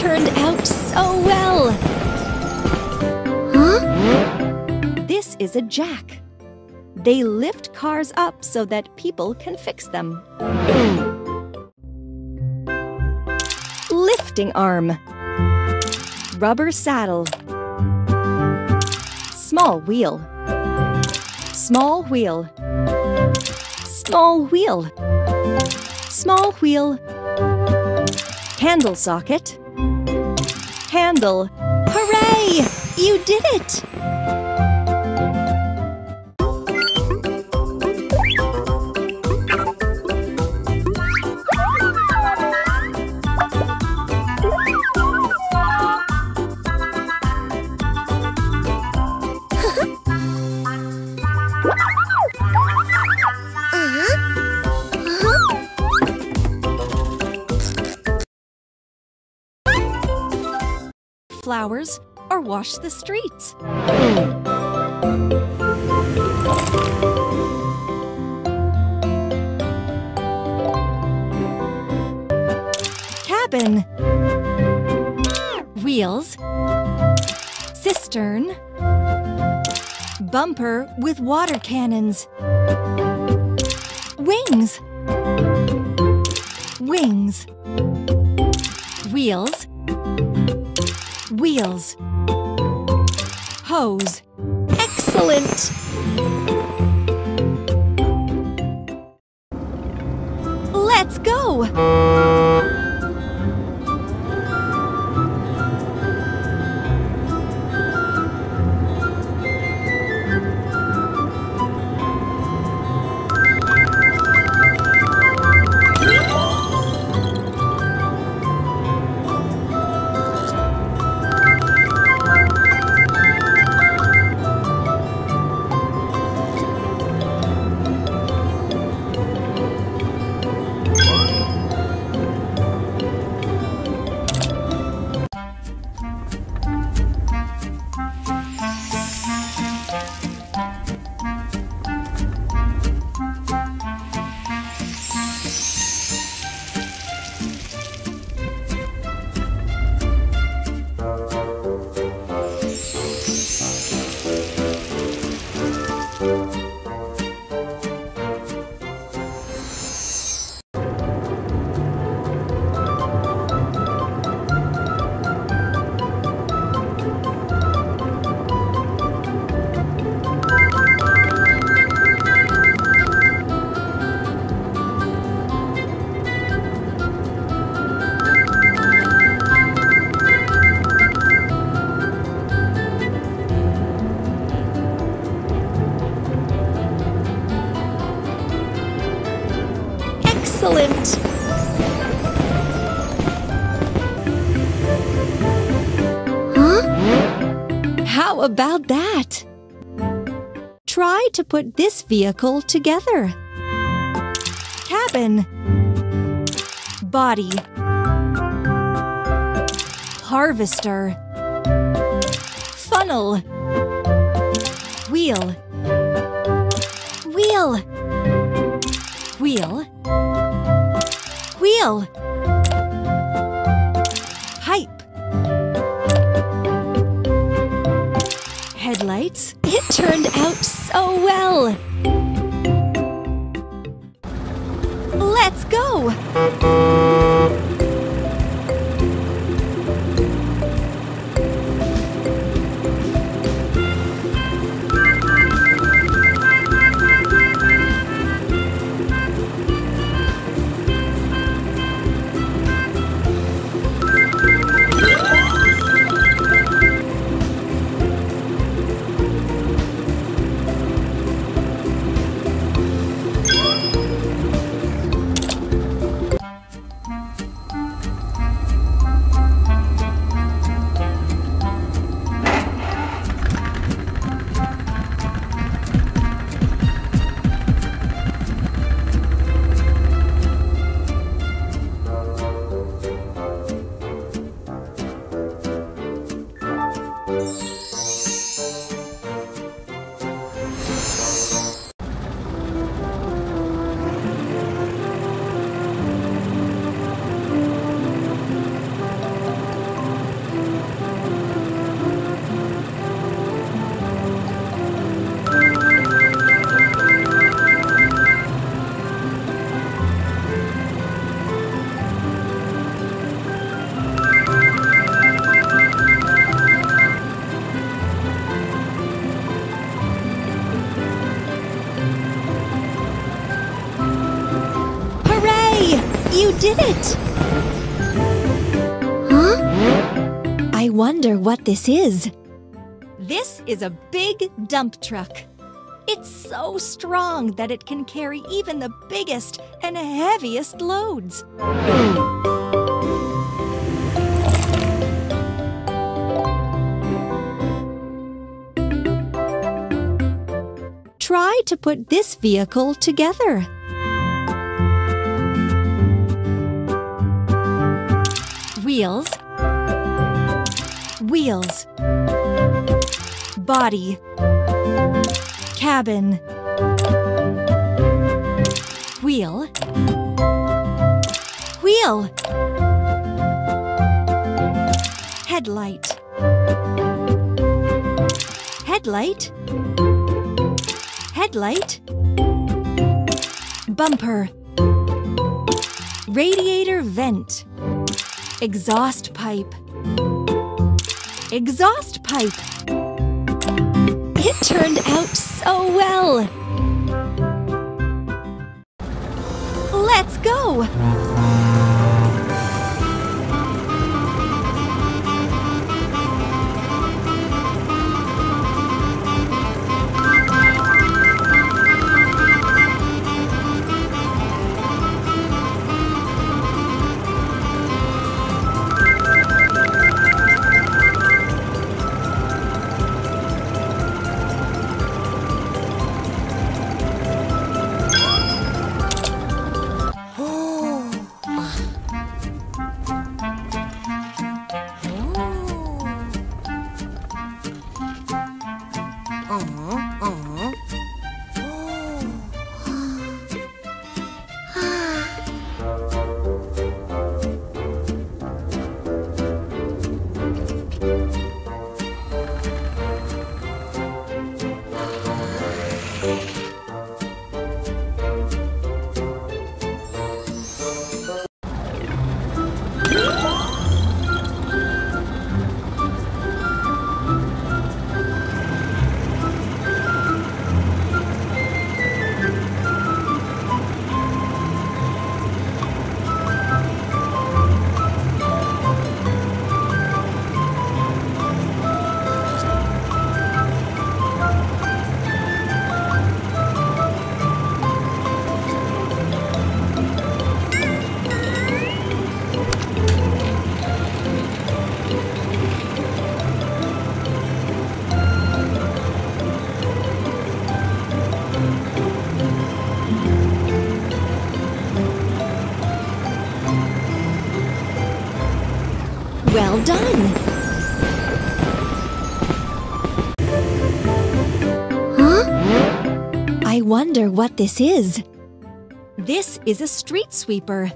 Turned out so well! Huh? This is a jack. They lift cars up so that people can fix them. Lifting arm. Rubber saddle. Small wheel. Small wheel. Small wheel. Small wheel. Handle socket. Handle. Hooray! You did it! Flowers or wash the streets. Cabin. Wheels. Cistern. Bumper with water cannons. Wings. Wings. Wheels. Wheels. Hose. Excellent! Let's go! Excellent. Huh? How about that? Try to put this vehicle together. Cabin. Body. Harvester. Funnel. Wheel. Wheel. Wheel. Wheel. Pipe. Headlights. It turned out so well! Let's go! You did it! Huh? I wonder what this is. This is a big dump truck. It's so strong that it can carry even the biggest and heaviest loads. Try to put this vehicle together. Wheels, wheels, body, cabin, wheel, wheel, headlight, headlight, headlight, bumper, radiator vent. Exhaust pipe. Exhaust pipe. It turned out so well. Let's go. Well done! I wonder what this is. This is a street sweeper.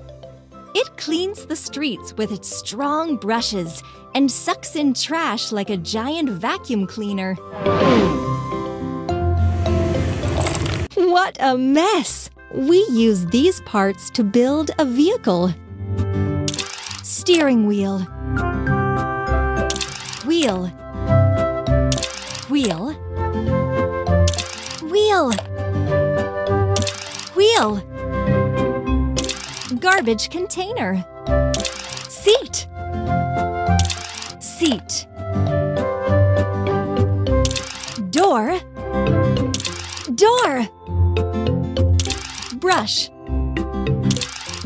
It cleans the streets with its strong brushes and sucks in trash like a giant vacuum cleaner. What a mess! We use these parts to build a vehicle. Steering wheel. Wheel. Wheel. Wheel. Wheel. Garbage container. Seat. Seat. Door. Door. Brush.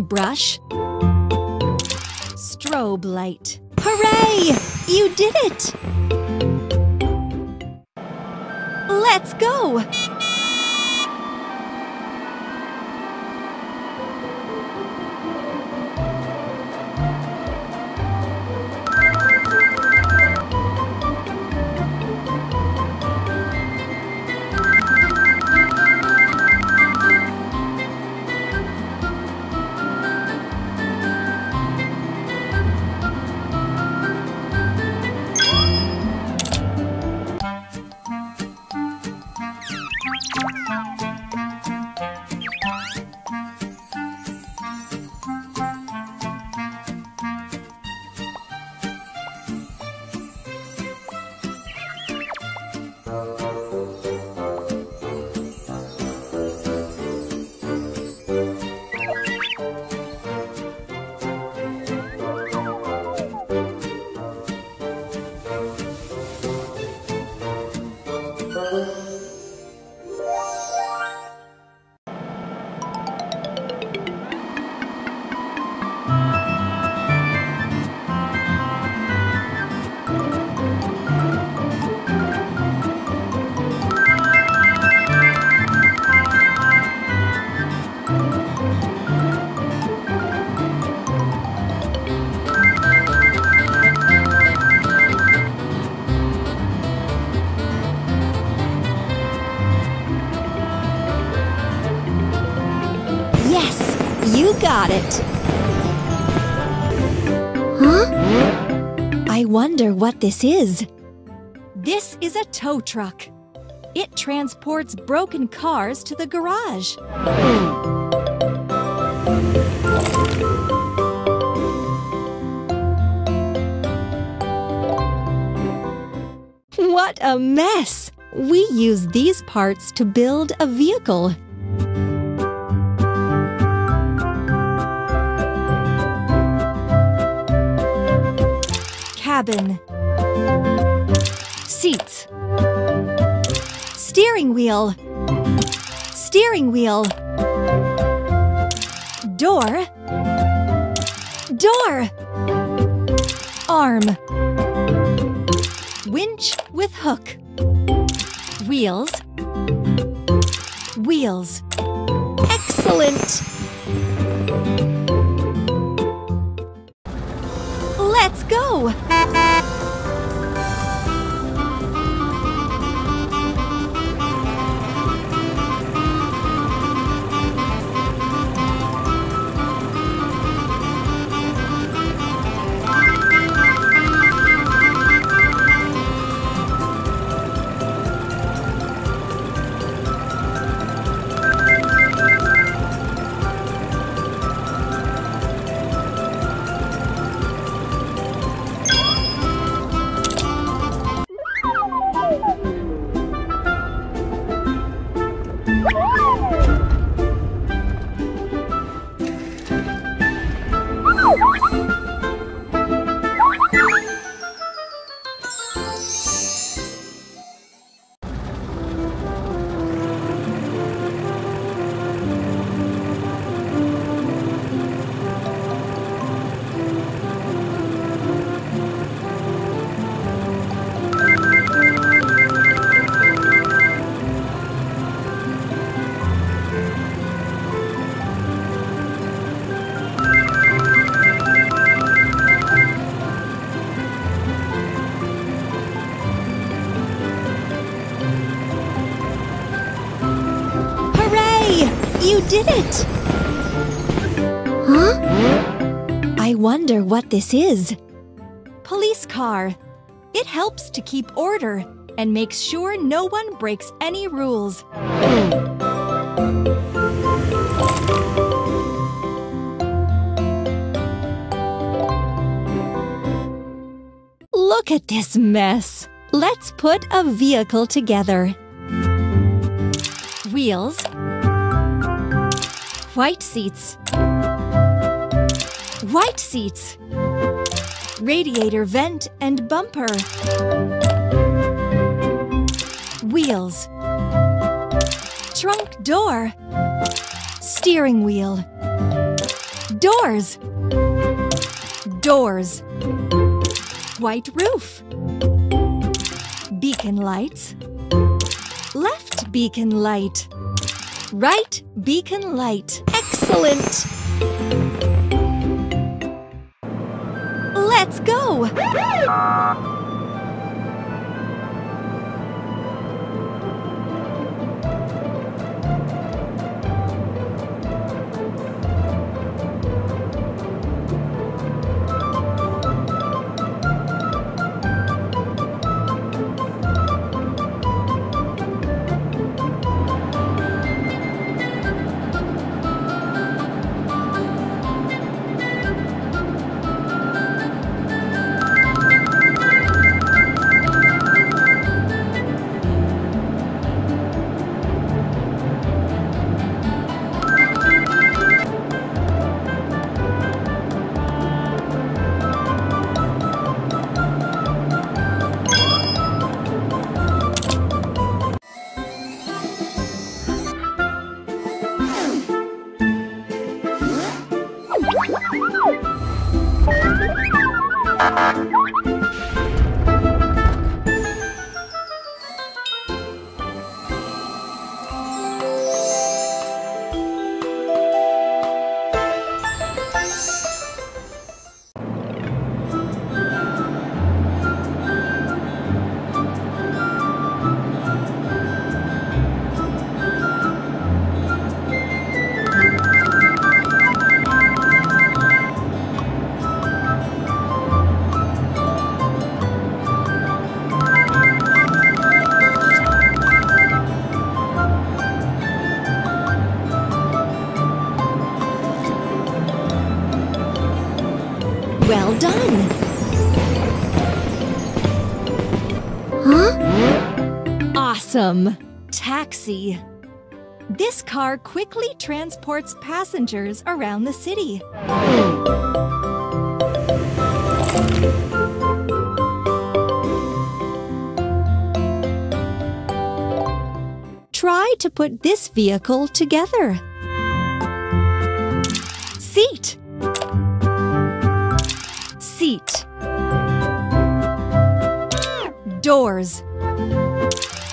Brush. Strobe light. Hooray! You did it! Let's go! Got it. Huh? I wonder what this is. This is a tow truck. It transports broken cars to the garage. What a mess! We use these parts to build a vehicle. Cabin. Seats. Steering wheel. Steering wheel. Door. Door. Arm. Winch with hook. Wheels. Wheels. Excellent! Let's go! did it! Huh? I wonder what this is. Police car. It helps to keep order and makes sure no one breaks any rules. Look at this mess. Let's put a vehicle together. Wheels. White seats. White seats. Radiator vent and bumper. Wheels. Trunk door. Steering wheel. Doors. Doors. White roof. Beacon lights. Left beacon light. Right beacon light. Excellent! Let's go! Well done! Huh? Awesome! Taxi! This car quickly transports passengers around the city. Try to put this vehicle together. Seat. Seat. Doors.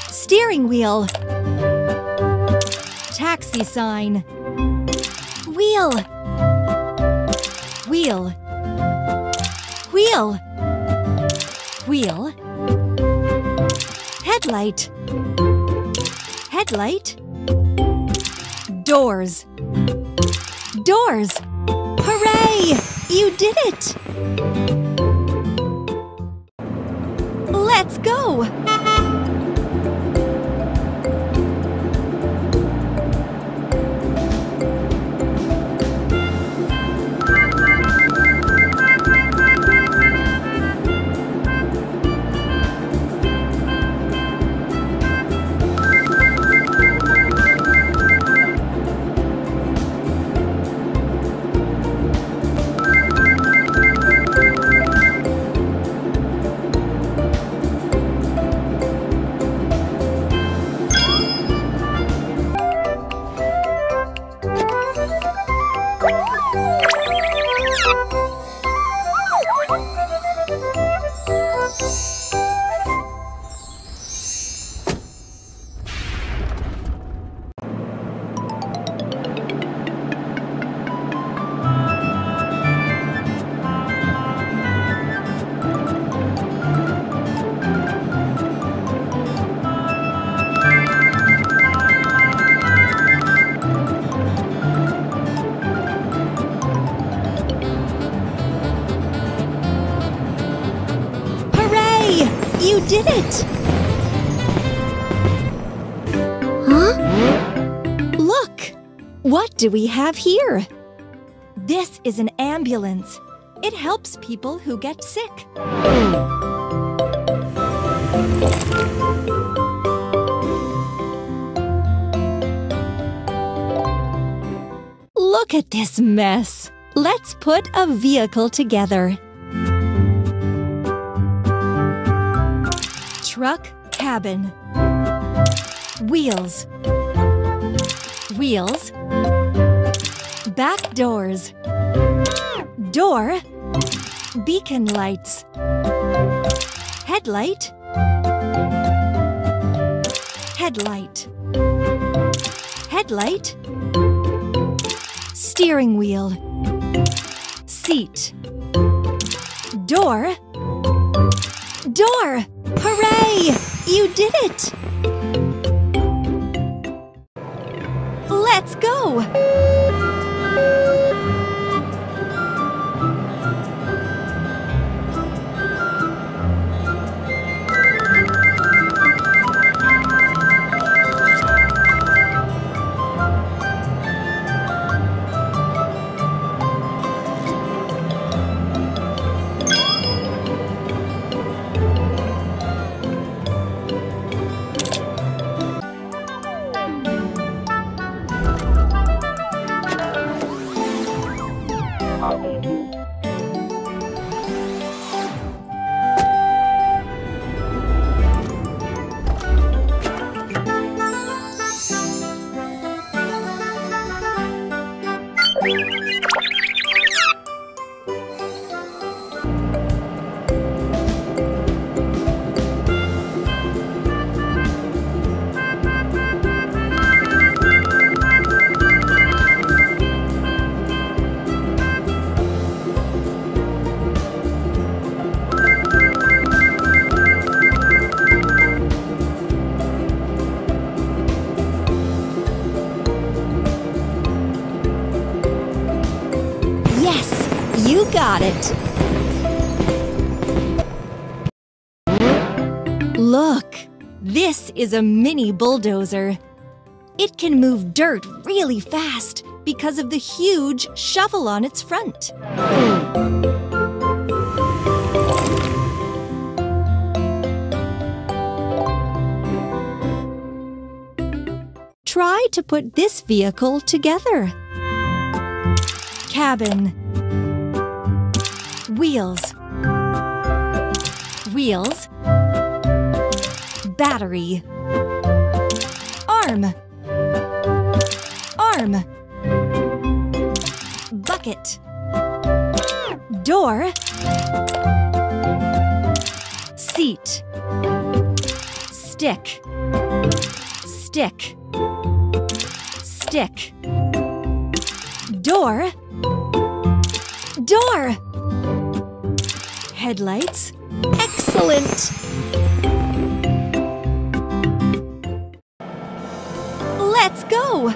Steering wheel. Taxi sign. Wheel. Wheel. Wheel. Wheel. Headlight. Headlight. Doors. Doors. Hooray! You did it! Let's go! You did it! Huh? Look! What do we have here? This is an ambulance. It helps people who get sick. Look at this mess. Let's put a vehicle together. Truck cabin. Wheels. Wheels. Back doors. Door. Beacon lights. Headlight. Headlight. Headlight. Steering wheel. Seat. Door. Door! Hooray! You did it! Let's go! Got it. Look, this is a mini bulldozer. It can move dirt really fast because of the huge shovel on its front. Try to put this vehicle together. Cabin. Wheels. Wheels. Battery. Arm. Arm. Bucket. Door. Seat. Stick. Stick. Stick. Door. Door. Headlights. Excellent! Let's go!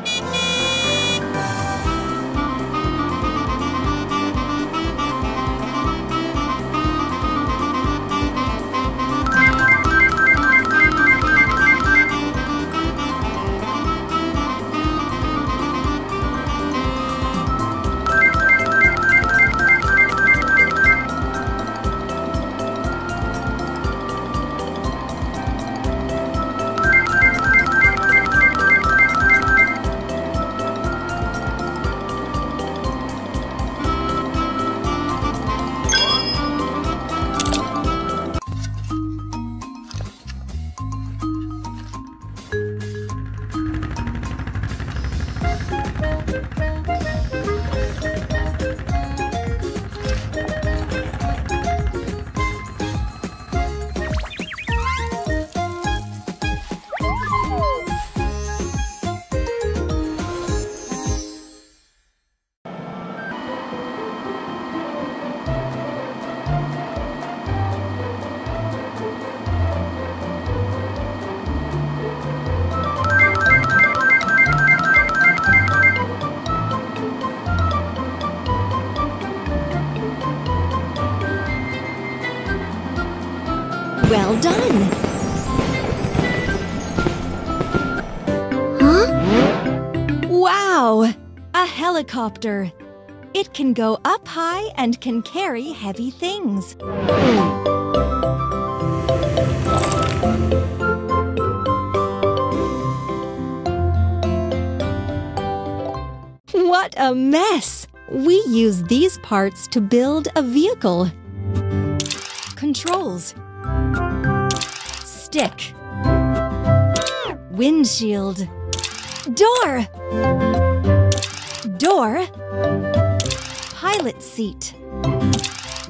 Well done! Huh? Wow! A helicopter! It can go up high and can carry heavy things. What a mess! We use these parts to build a vehicle. Controls. Stick. Windshield. Door. Door. Pilot seat.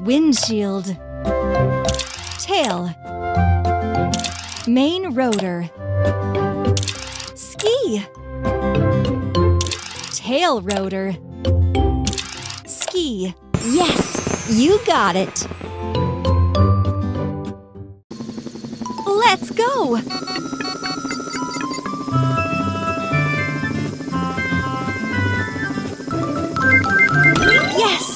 Windshield. Tail. Main rotor. Ski. Tail rotor. Ski. Yes, you got it. Let's go. Yes.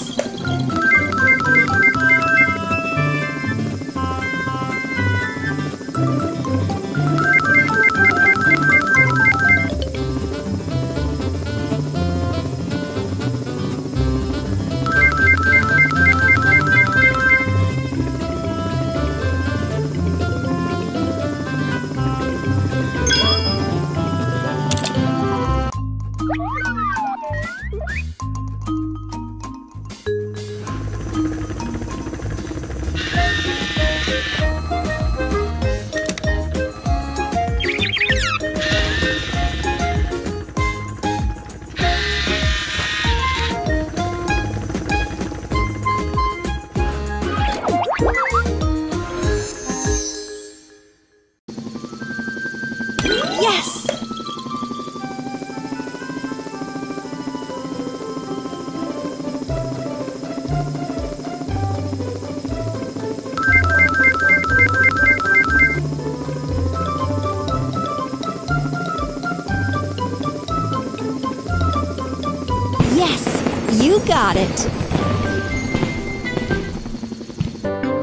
Got it.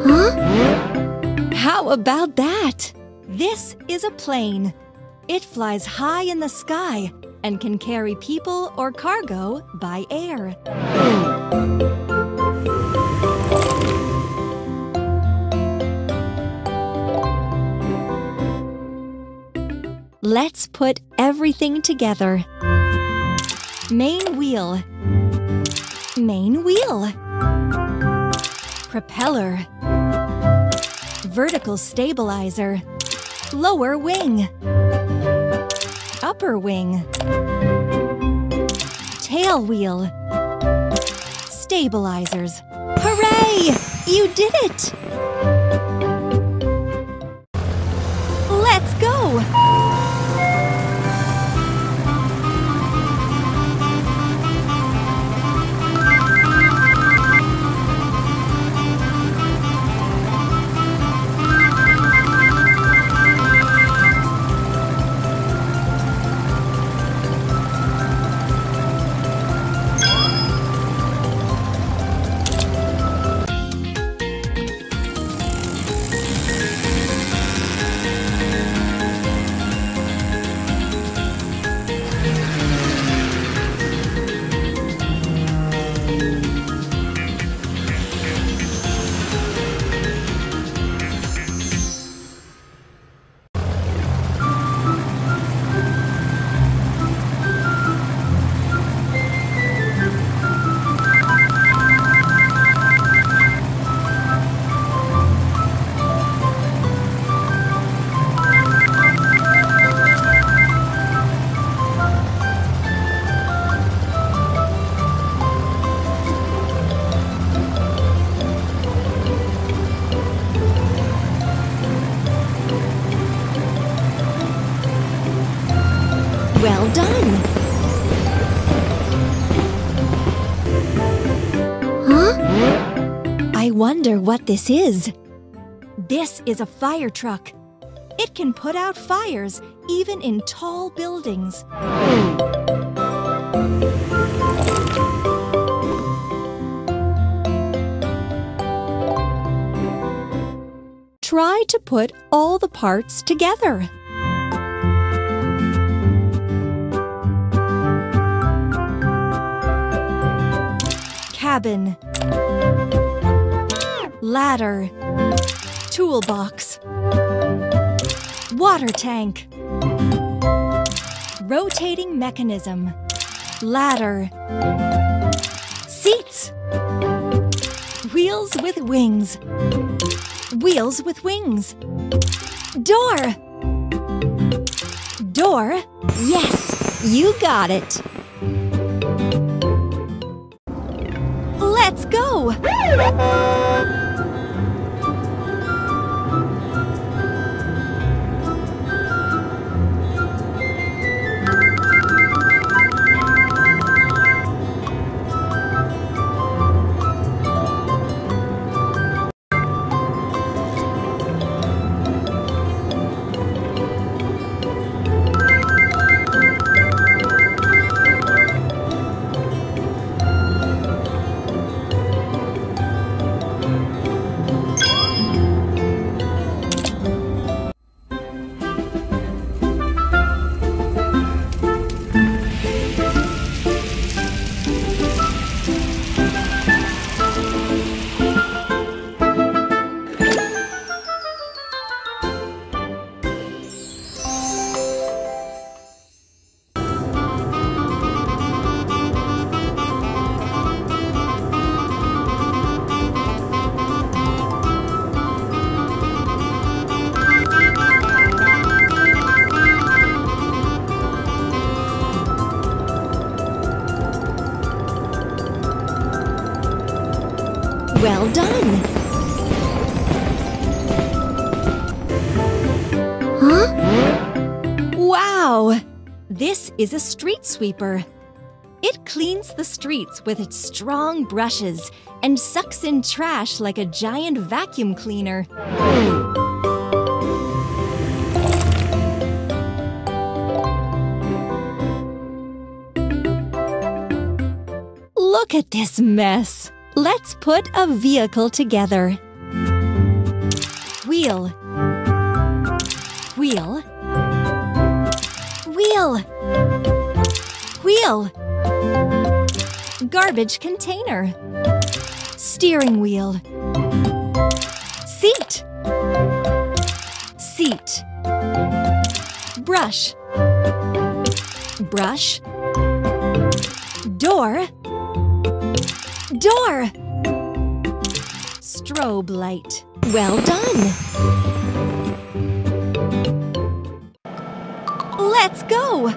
Huh? How about that? This is a plane. It flies high in the sky and can carry people or cargo by air. Let's put everything together. Main wheel. Main wheel. Propeller. Vertical stabilizer. Lower wing. Upper wing. Tail wheel. Stabilizers. Hooray! You did it! Let's go! Well done! Huh? I wonder what this is. This is a fire truck. It can put out fires even in tall buildings. try to put all the parts together. Cabin, ladder, toolbox, water tank, rotating mechanism, ladder, seats, wheels with wings, wheels with wings, door, door, yes, you got it. Let's go! Well done! Huh? Wow! This is a street sweeper. It cleans the streets with its strong brushes and sucks in trash like a giant vacuum cleaner. Look at this mess! Let's put a vehicle together. Wheel, wheel, wheel, wheel, garbage container, steering wheel, seat, seat, brush, brush, door, door! Strobe light. Well done! Let's go!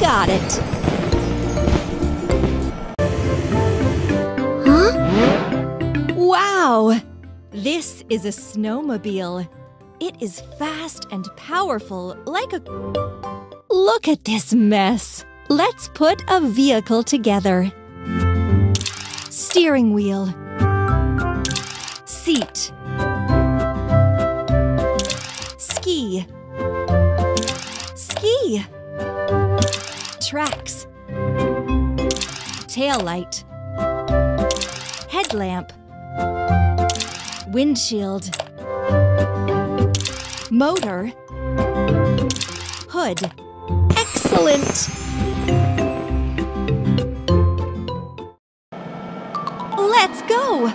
Got it. Huh? Wow! This is a snowmobile. It is fast and powerful, like a... Look at this mess. Let's put a vehicle together. Steering wheel. Seat. Ski. Ski. Tracks. Taillight. Headlamp. Windshield. Motor. Hood. Excellent! Let's go!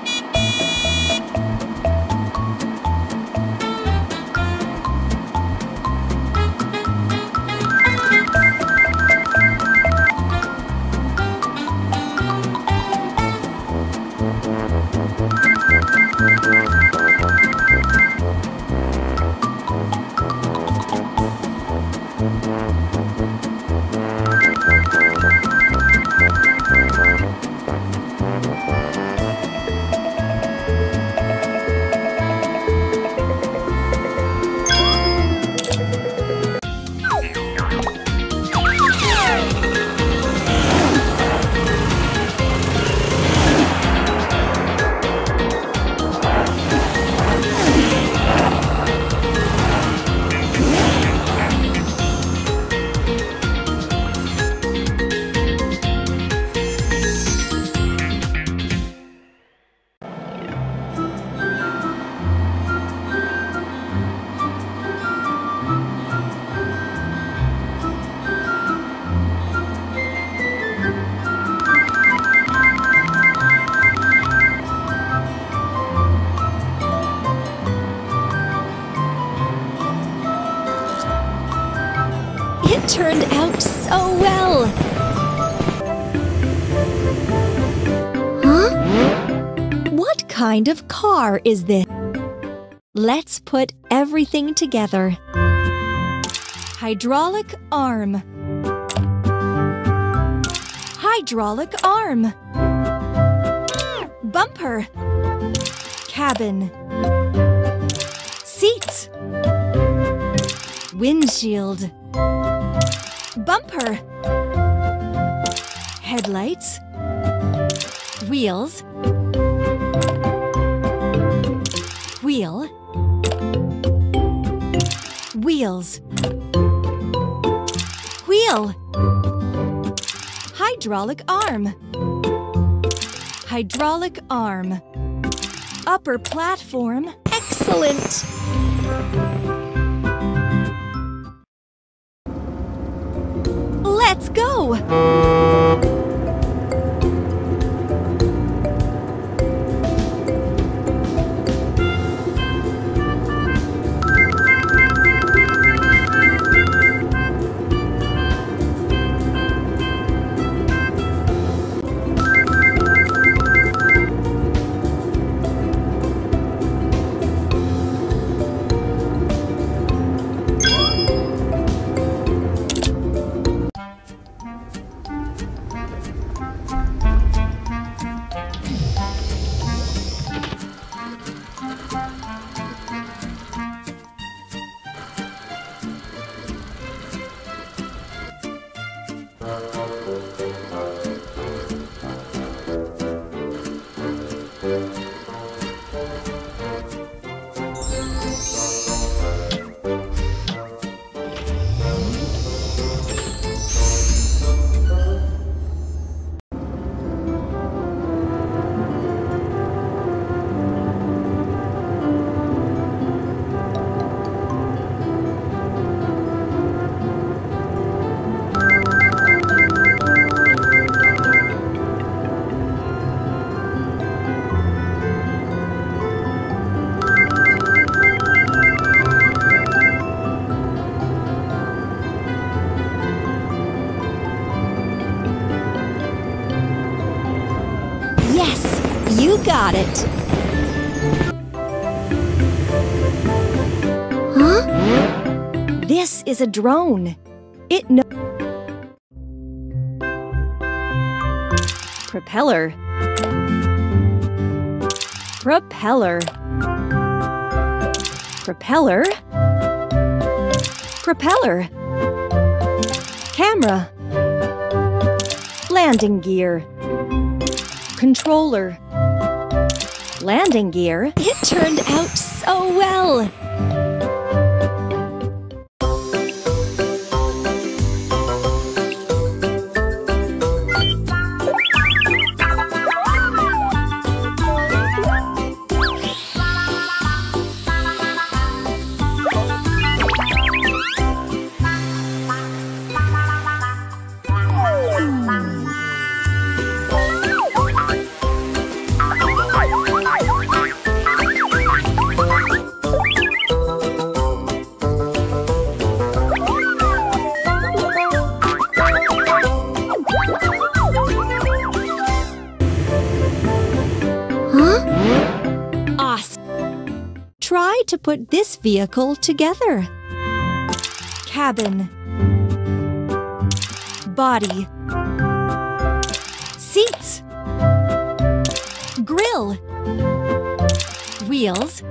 It turned out so well! Huh? What kind of car is this? Let's put everything together. Hydraulic arm. Hydraulic arm. Bumper. Cabin. Seats. Windshield. Bumper. Headlights. Wheels. Wheel. Wheels. Wheel. Hydraulic arm. Hydraulic arm. Upper platform. Excellent! Let's go! You got it! Huh? This is a drone. It knows... Propeller. Propeller. Propeller. Propeller. Camera. Landing gear. Controller. Landing gear. It turned out so well. Try to put this vehicle together. Cabin. Body. Seats. Grill. Wheels.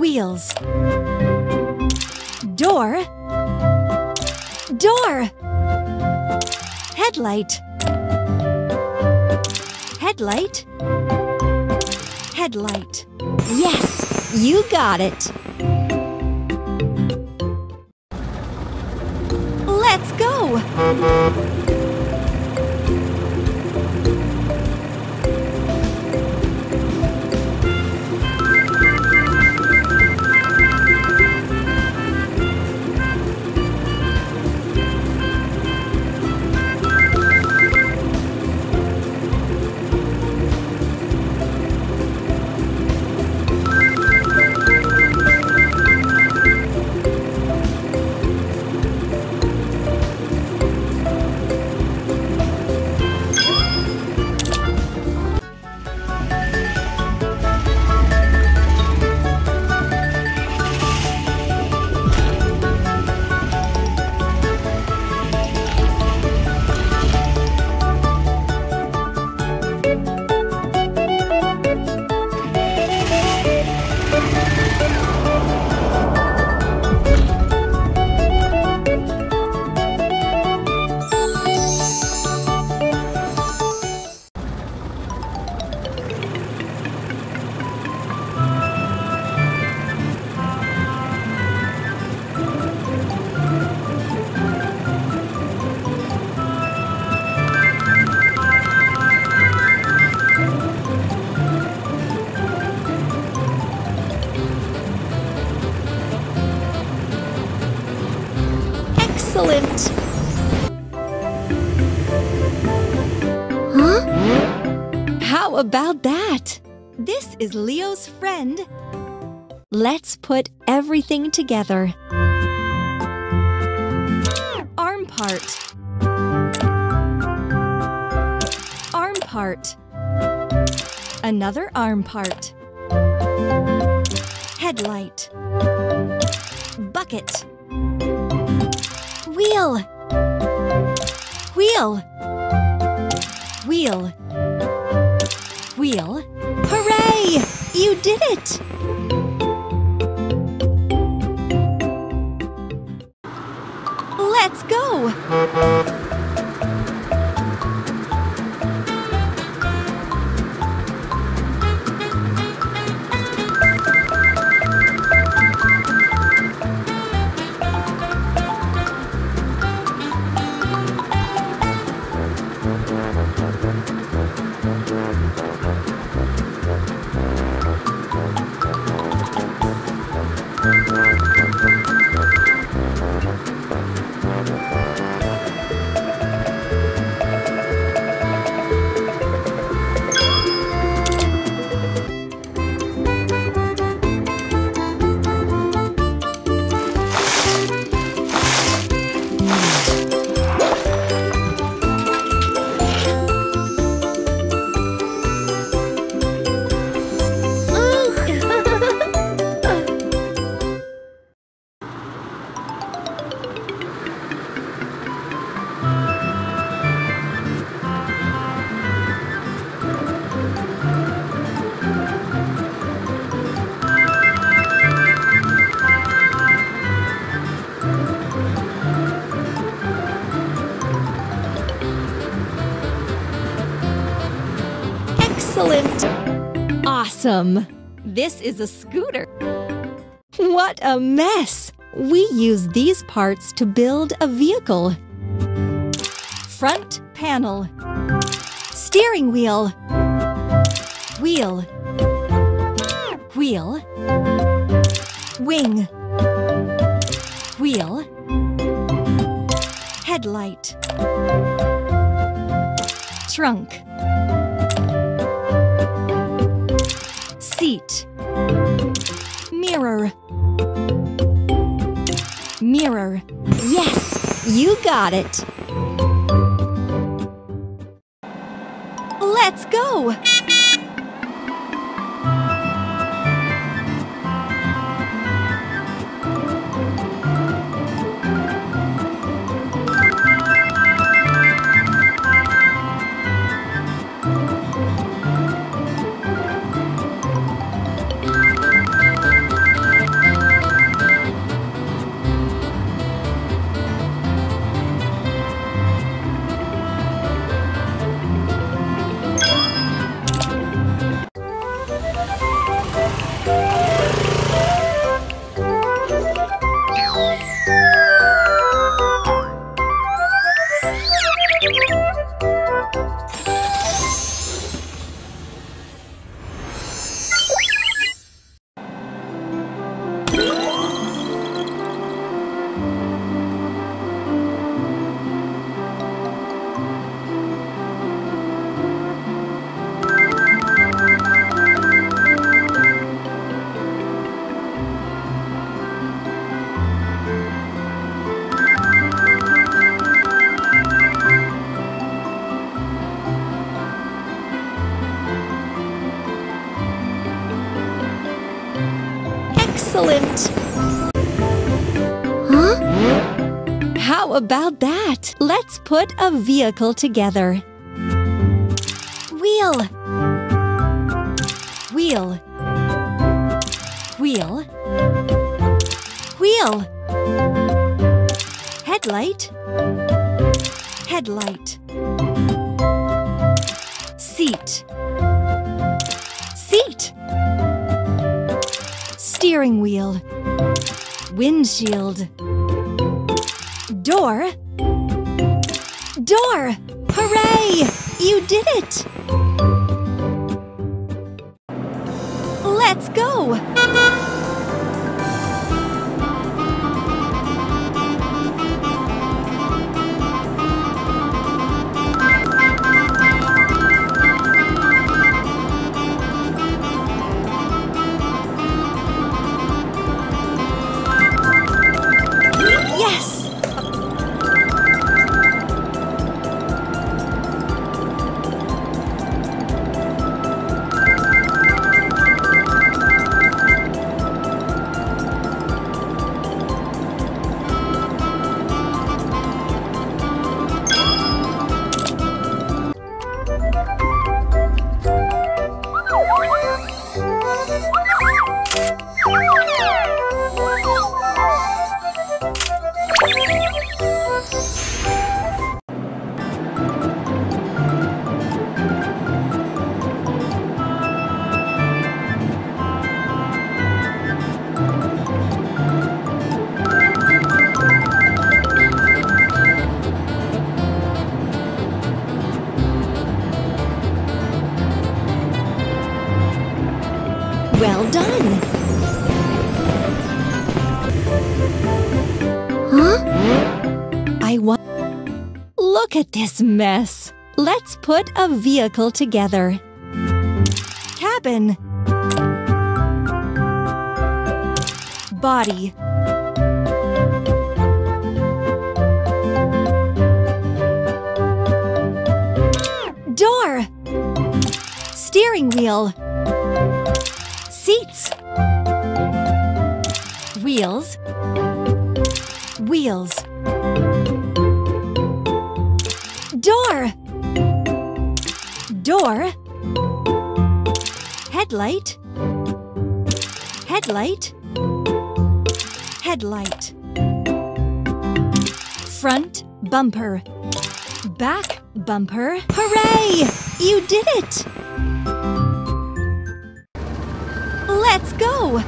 Wheels. Door. Door. Headlight. Headlight. Headlight. Yes, you got it. Let's go. Excellent. Huh? How about that? This is Leo's friend. Let's put everything together. Arm part. Arm part. Another arm part. Headlight. Bucket. Wheel. Wheel. Wheel. Wheel. Hooray! You did it! Let's go! Awesome! This is a scooter. What a mess! We use these parts to build a vehicle. Front panel. Steering wheel. Wheel. Wheel. Wing. Wheel. Headlight. Trunk. Seat. Mirror. Mirror. Yes! You got it! Let's go! Excellent! Huh? How about that? Let's put a vehicle together. Wheel. Wheel. Wheel. Wheel. Headlight. Headlight. Seat. Seat. Steering wheel. Windshield. Door. Door. Hooray! You did it! Let's go! Well done! Huh? Look at this mess! Let's put a vehicle together. Cabin. Body. Door. Steering wheel. Seats. Wheels. Wheels. Door. Door. Headlight. Headlight. Headlight. Front bumper. Back bumper. Hooray! You did it! Let's go!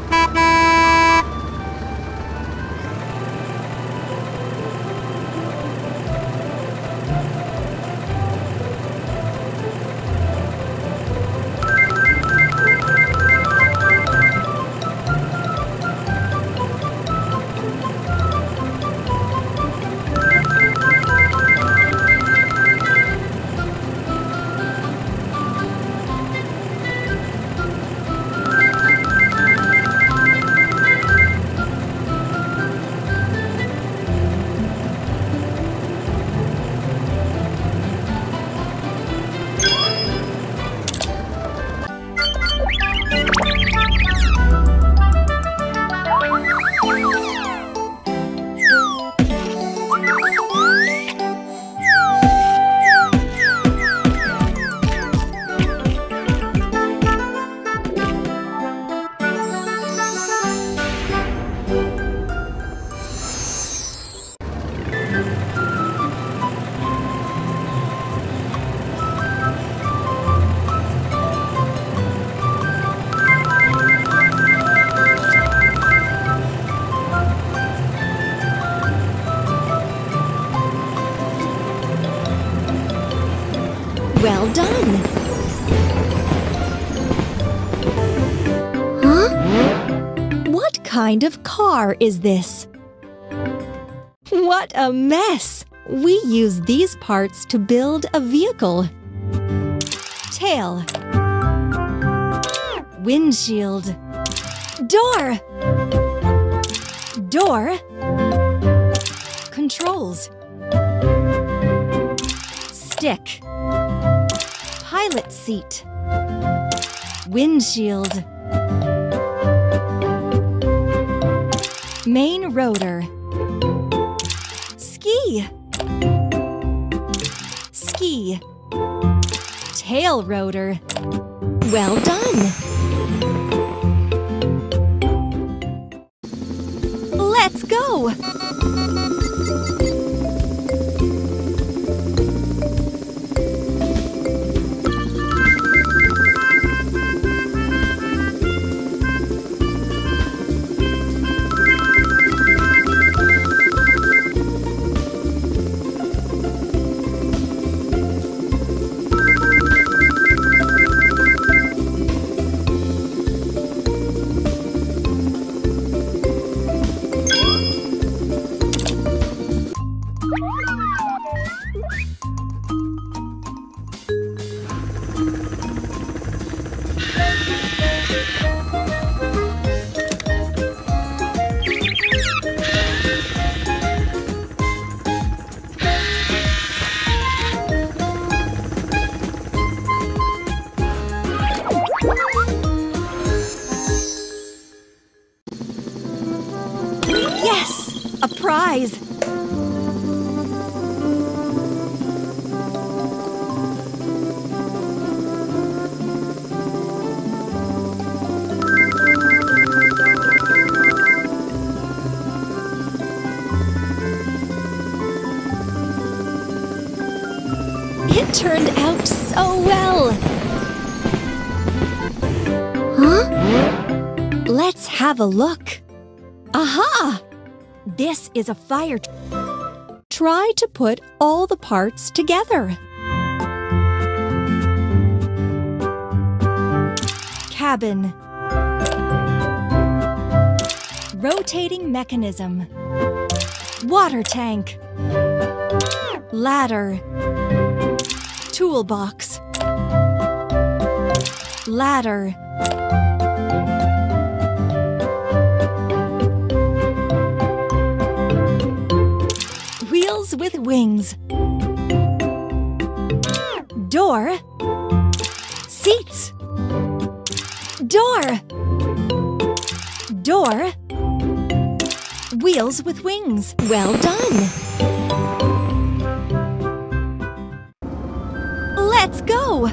Well done! Huh? What kind of car is this? What a mess! We use these parts to build a vehicle. Tail. Windshield. Door. Door. Controls. Stick. Pilot seat. Windshield. Main rotor. Ski. Ski. Tail rotor. Well done! Let's go! Yes! A prize! It turned out so well! Huh? Let's have a look. Aha! This is a fire truck. Try to put all the parts together. Cabin. Rotating mechanism. Water tank. Ladder. Toolbox. Ladder. Wheels with wings. Door. Seats. Door. Door. Wheels with wings. Well done! Let's go!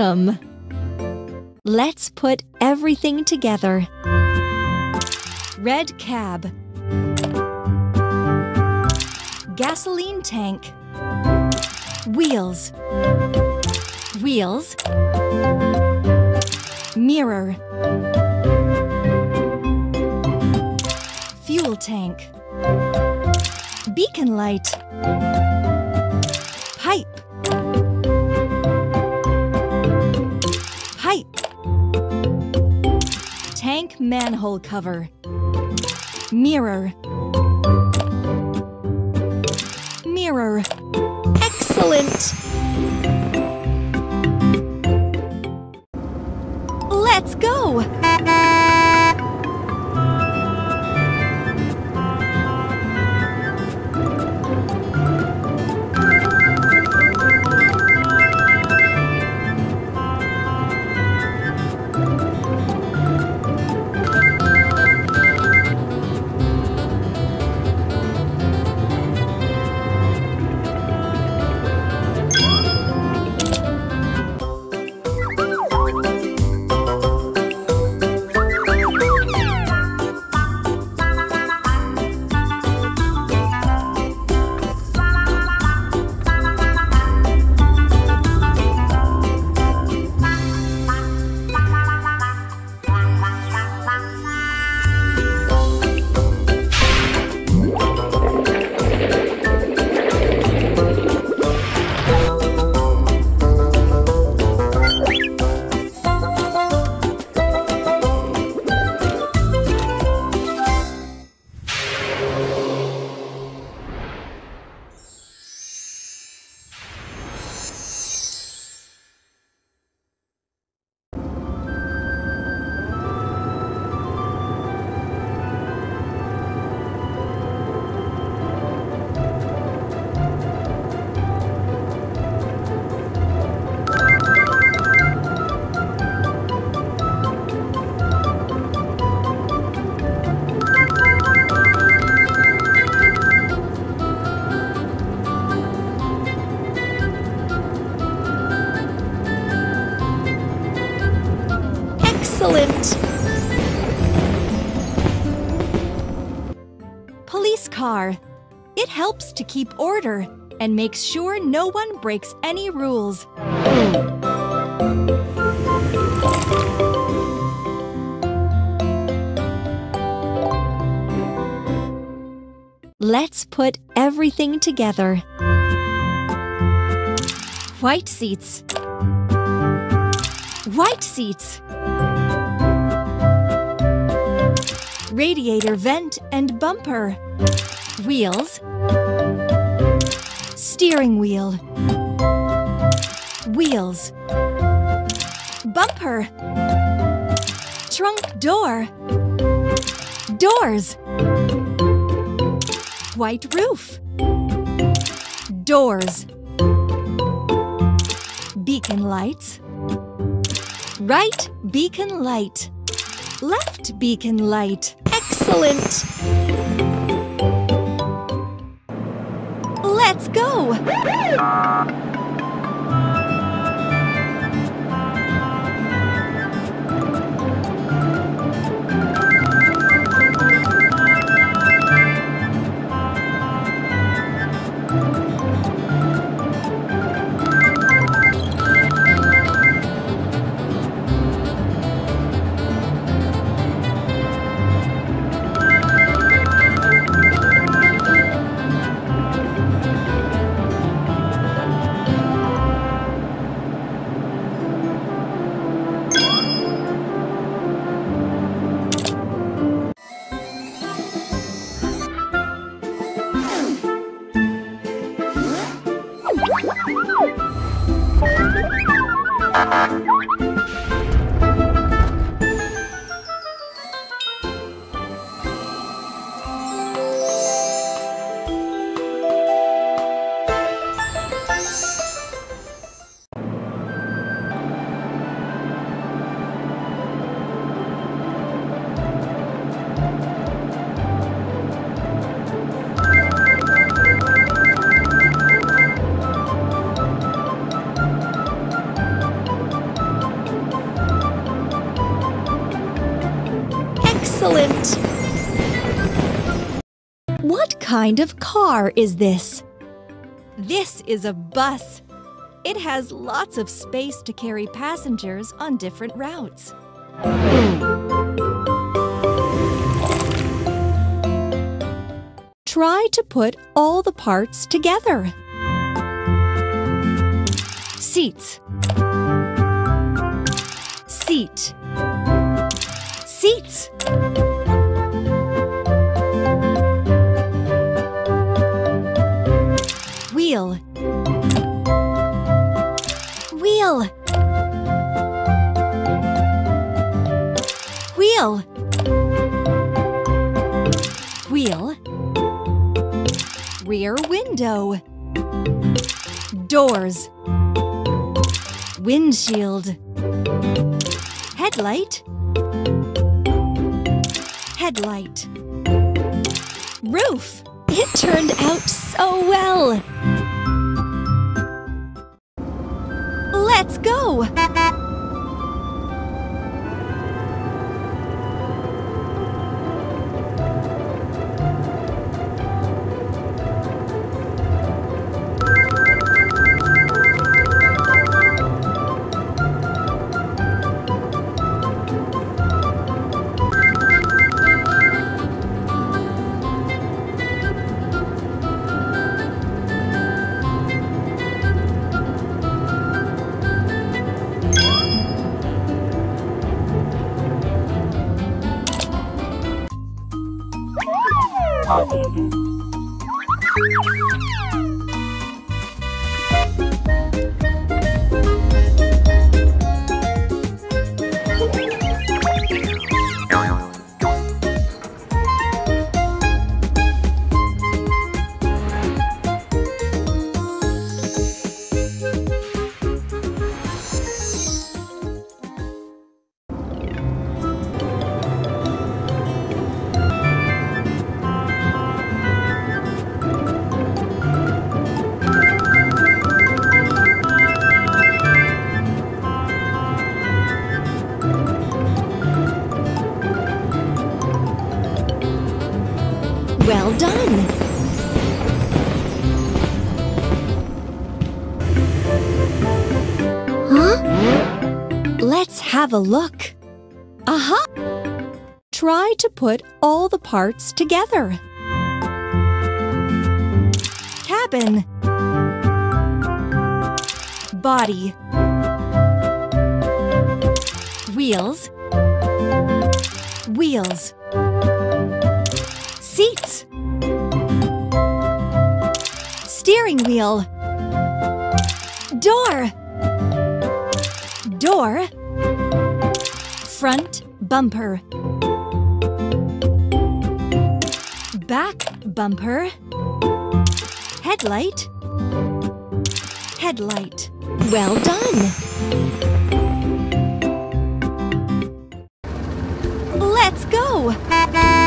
Awesome! Let's put everything together. Red cab. Gasoline tank. Wheels. Wheels. Mirror. Fuel tank. Beacon light. Pipe. Pipe. Tank manhole cover. Mirror. Mirror. Excellent! Let's go! Police car. It helps to keep order and makes sure no one breaks any rules. Let's put everything together. White seats. White seats. Radiator vent and bumper. Wheels. Steering wheel. Wheels. Bumper. Trunk door. Doors. White roof. Doors. Beacon lights. Right beacon light. Left beacon light. Excellent! Let's go! Excellent! What kind of car is this? This is a bus. It has lots of space to carry passengers on different routes. Try to put all the parts together. Seats. Seat. Seats. Wheel. Wheel. Wheel. Wheel. Rear window. Doors. Windshield. Headlight. Headlight. Roof. It turned out so well! Let's go! Well done! Huh? Let's have a look. Aha! Try to put all the parts together. Cabin. Body. Wheels. Wheels. Seats. Steering wheel. Door. Door. Front bumper. Back bumper. Headlight. Headlight. Well done! Let's go! Excellent!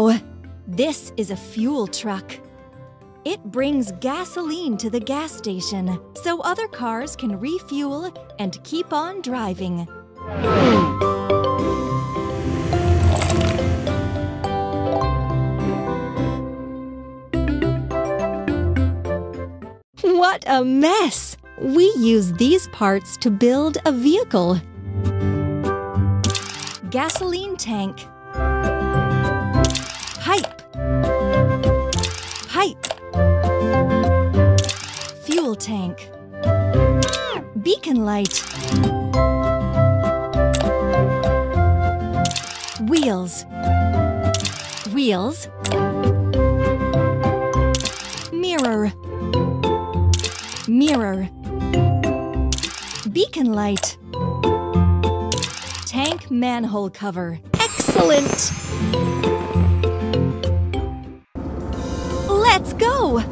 Leo, this is a fuel truck. It brings gasoline to the gas station so other cars can refuel and keep on driving. What a mess! We use these parts to build a vehicle. Gasoline tank. Pipe. Pipe. Fuel tank. Beacon light. Wheels. Wheels. Mirror. Mirror. Beacon light. Tank manhole cover. Excellent! Let's go!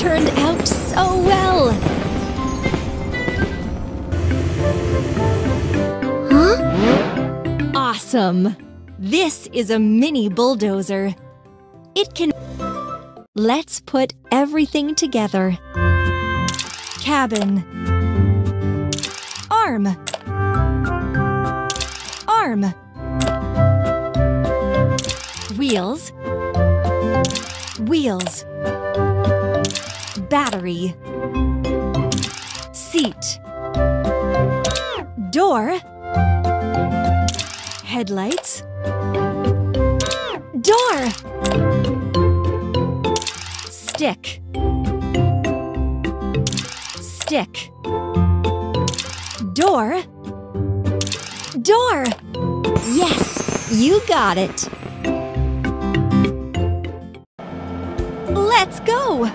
Turned out so well! Huh? Awesome! This is a mini bulldozer. It can... Let's put everything together. Cabin. Arm. Arm. Wheels. Wheels. Battery. Seat. Door. Headlights. Door. Stick. Stick. Door. Door. Yes, you got it. Let's go.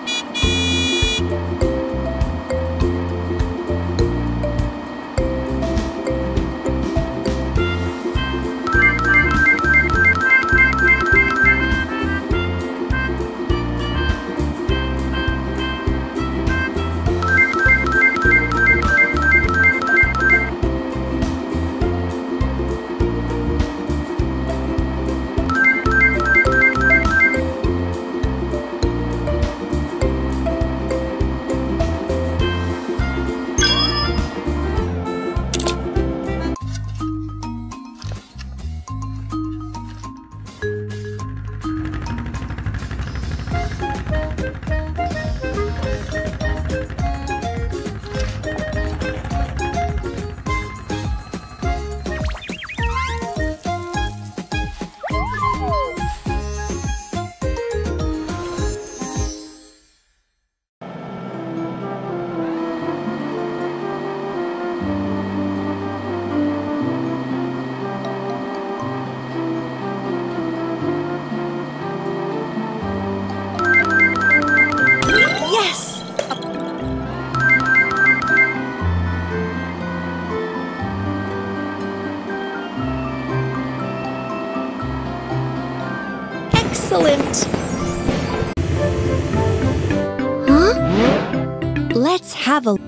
travel.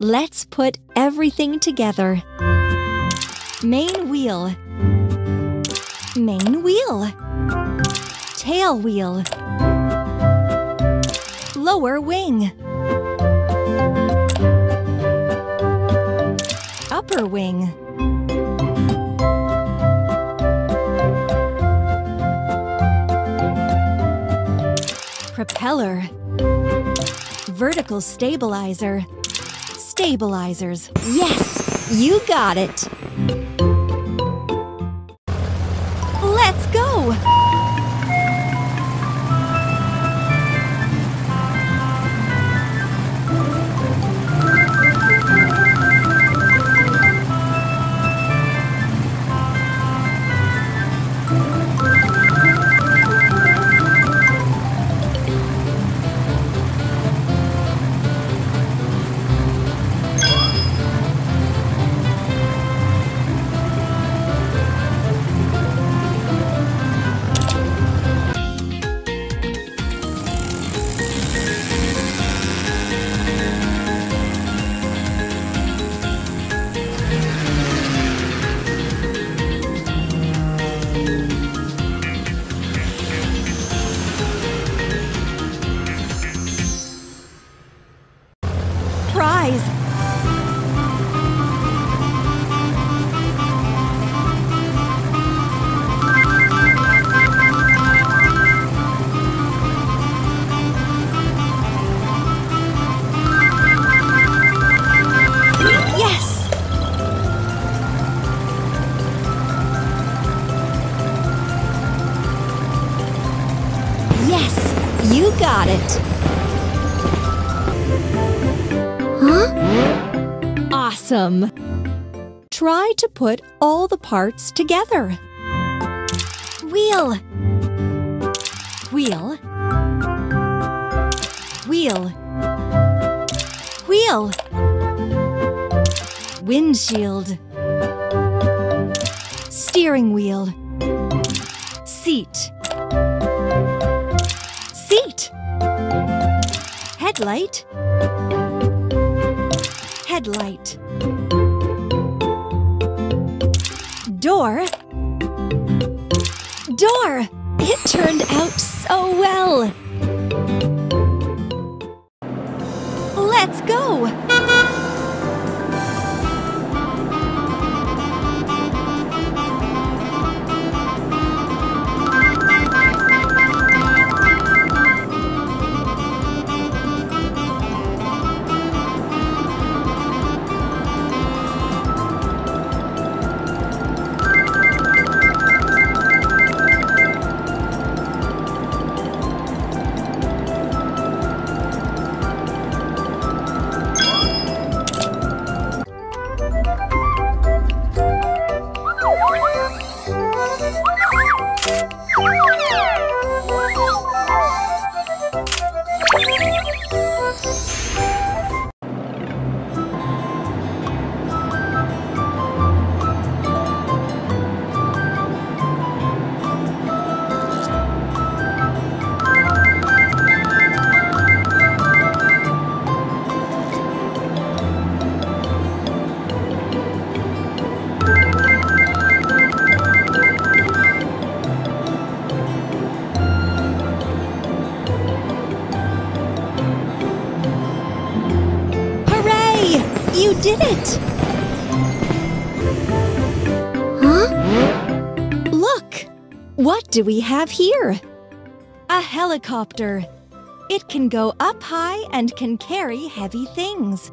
Let's put everything together. Main wheel. Main wheel. Tail wheel. Lower wing. Upper wing. Propeller. Vertical stabilizer. Stabilizers. Yes! You got it! Let's go! You got it! Huh? Awesome! Try to put all the parts together. Wheel. Wheel. Wheel. Wheel. Windshield. Steering wheel. Seat. Headlight. Headlight. Door. Door. It turned out so well. Let's go. Did it! Huh? Look! What do we have here? A helicopter. It can go up high and can carry heavy things.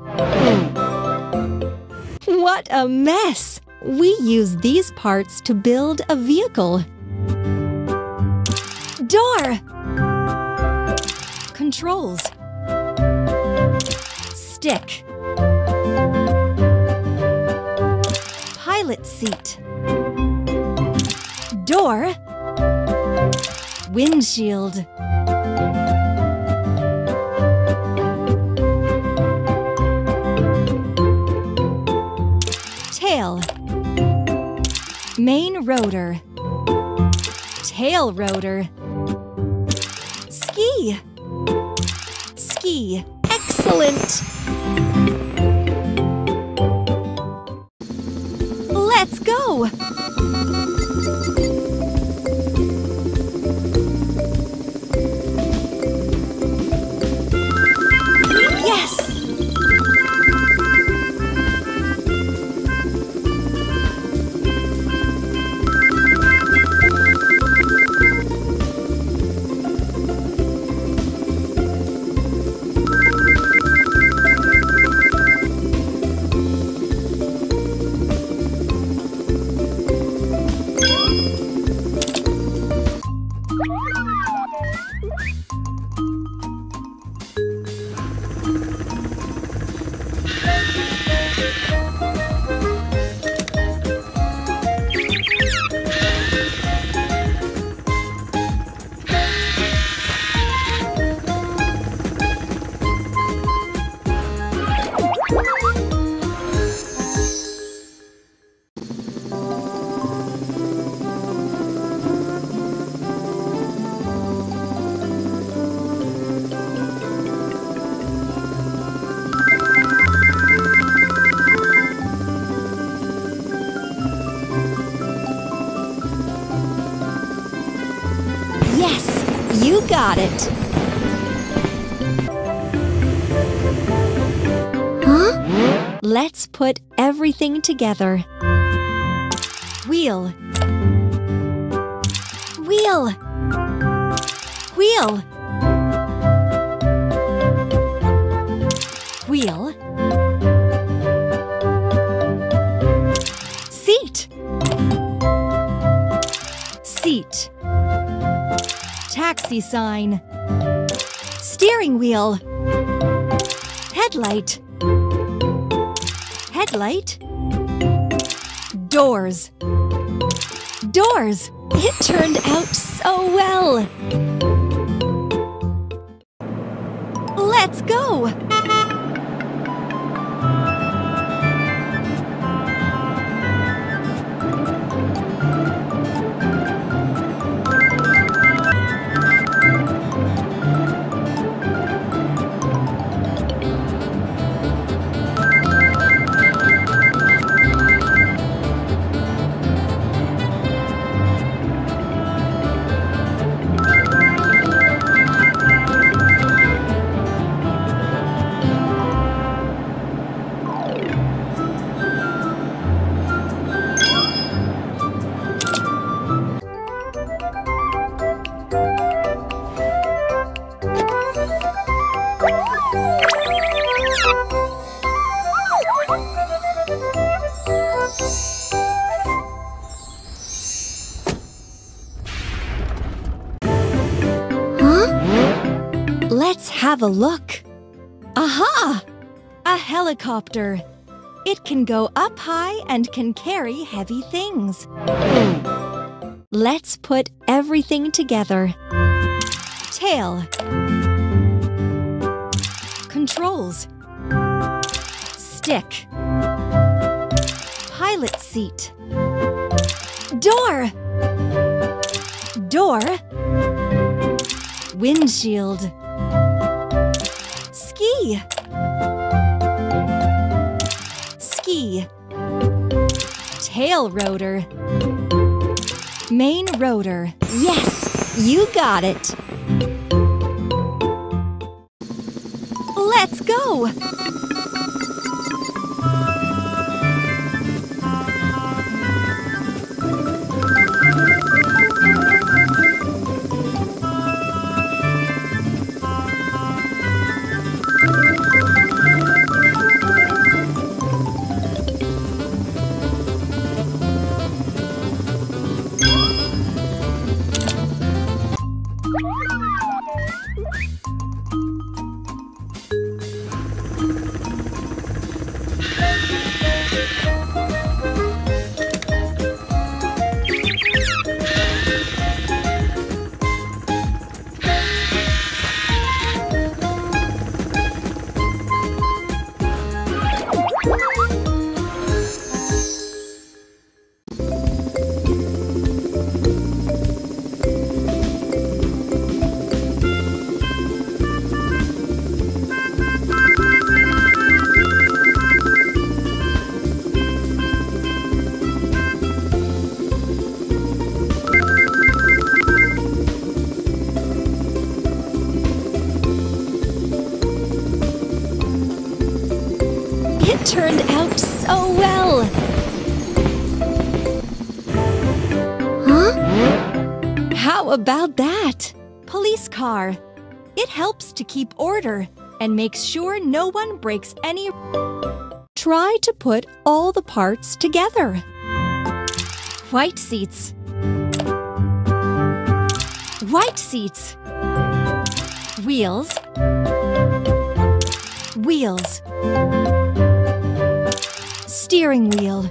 What a mess! We use these parts to build a vehicle. Door. Controls. Stick. Pilot seat. Door. Windshield. Tail. Main rotor. Tail rotor. Ski. Ski. Excellent! Got it. Huh? Let's put everything together. Wheel. Wheel. Wheel. Wheel. Seat. Seat. Taxi sign. Steering wheel. Headlight. Headlight. Doors. Doors. It turned out so well. Let's go. Have a look. Aha! A helicopter. It can go up high and can carry heavy things. Let's put everything together. Tail. Controls. Stick. Pilot seat. Door. Door. Windshield. Ski. Ski. Tail rotor. Main rotor. Yes, you got it. Let's go. Turned out so well. Huh? How about that? Police car. It helps to keep order and makes sure no one breaks any. Try to put all the parts together. White seats. White seats. Wheels. Wheels. steering wheel,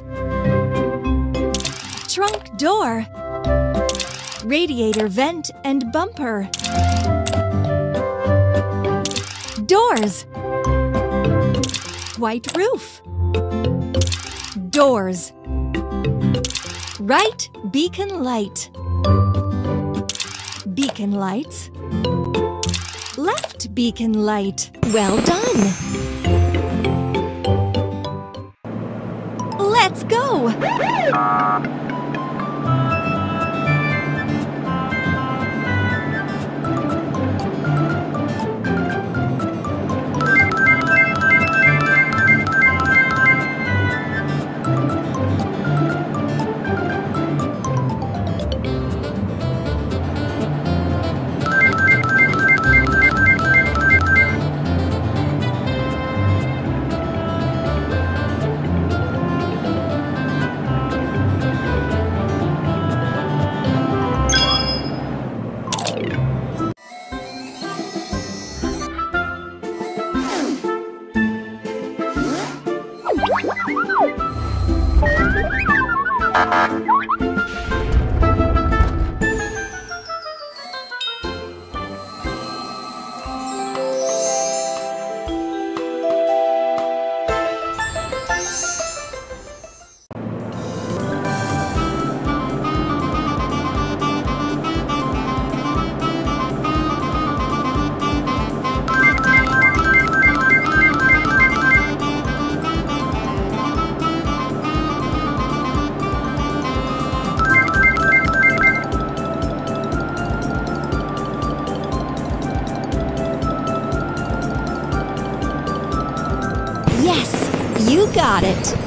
trunk door, radiator vent and bumper, doors, white roof, doors, right beacon light, beacon lights, left beacon light. Well done! Let's go! Got it.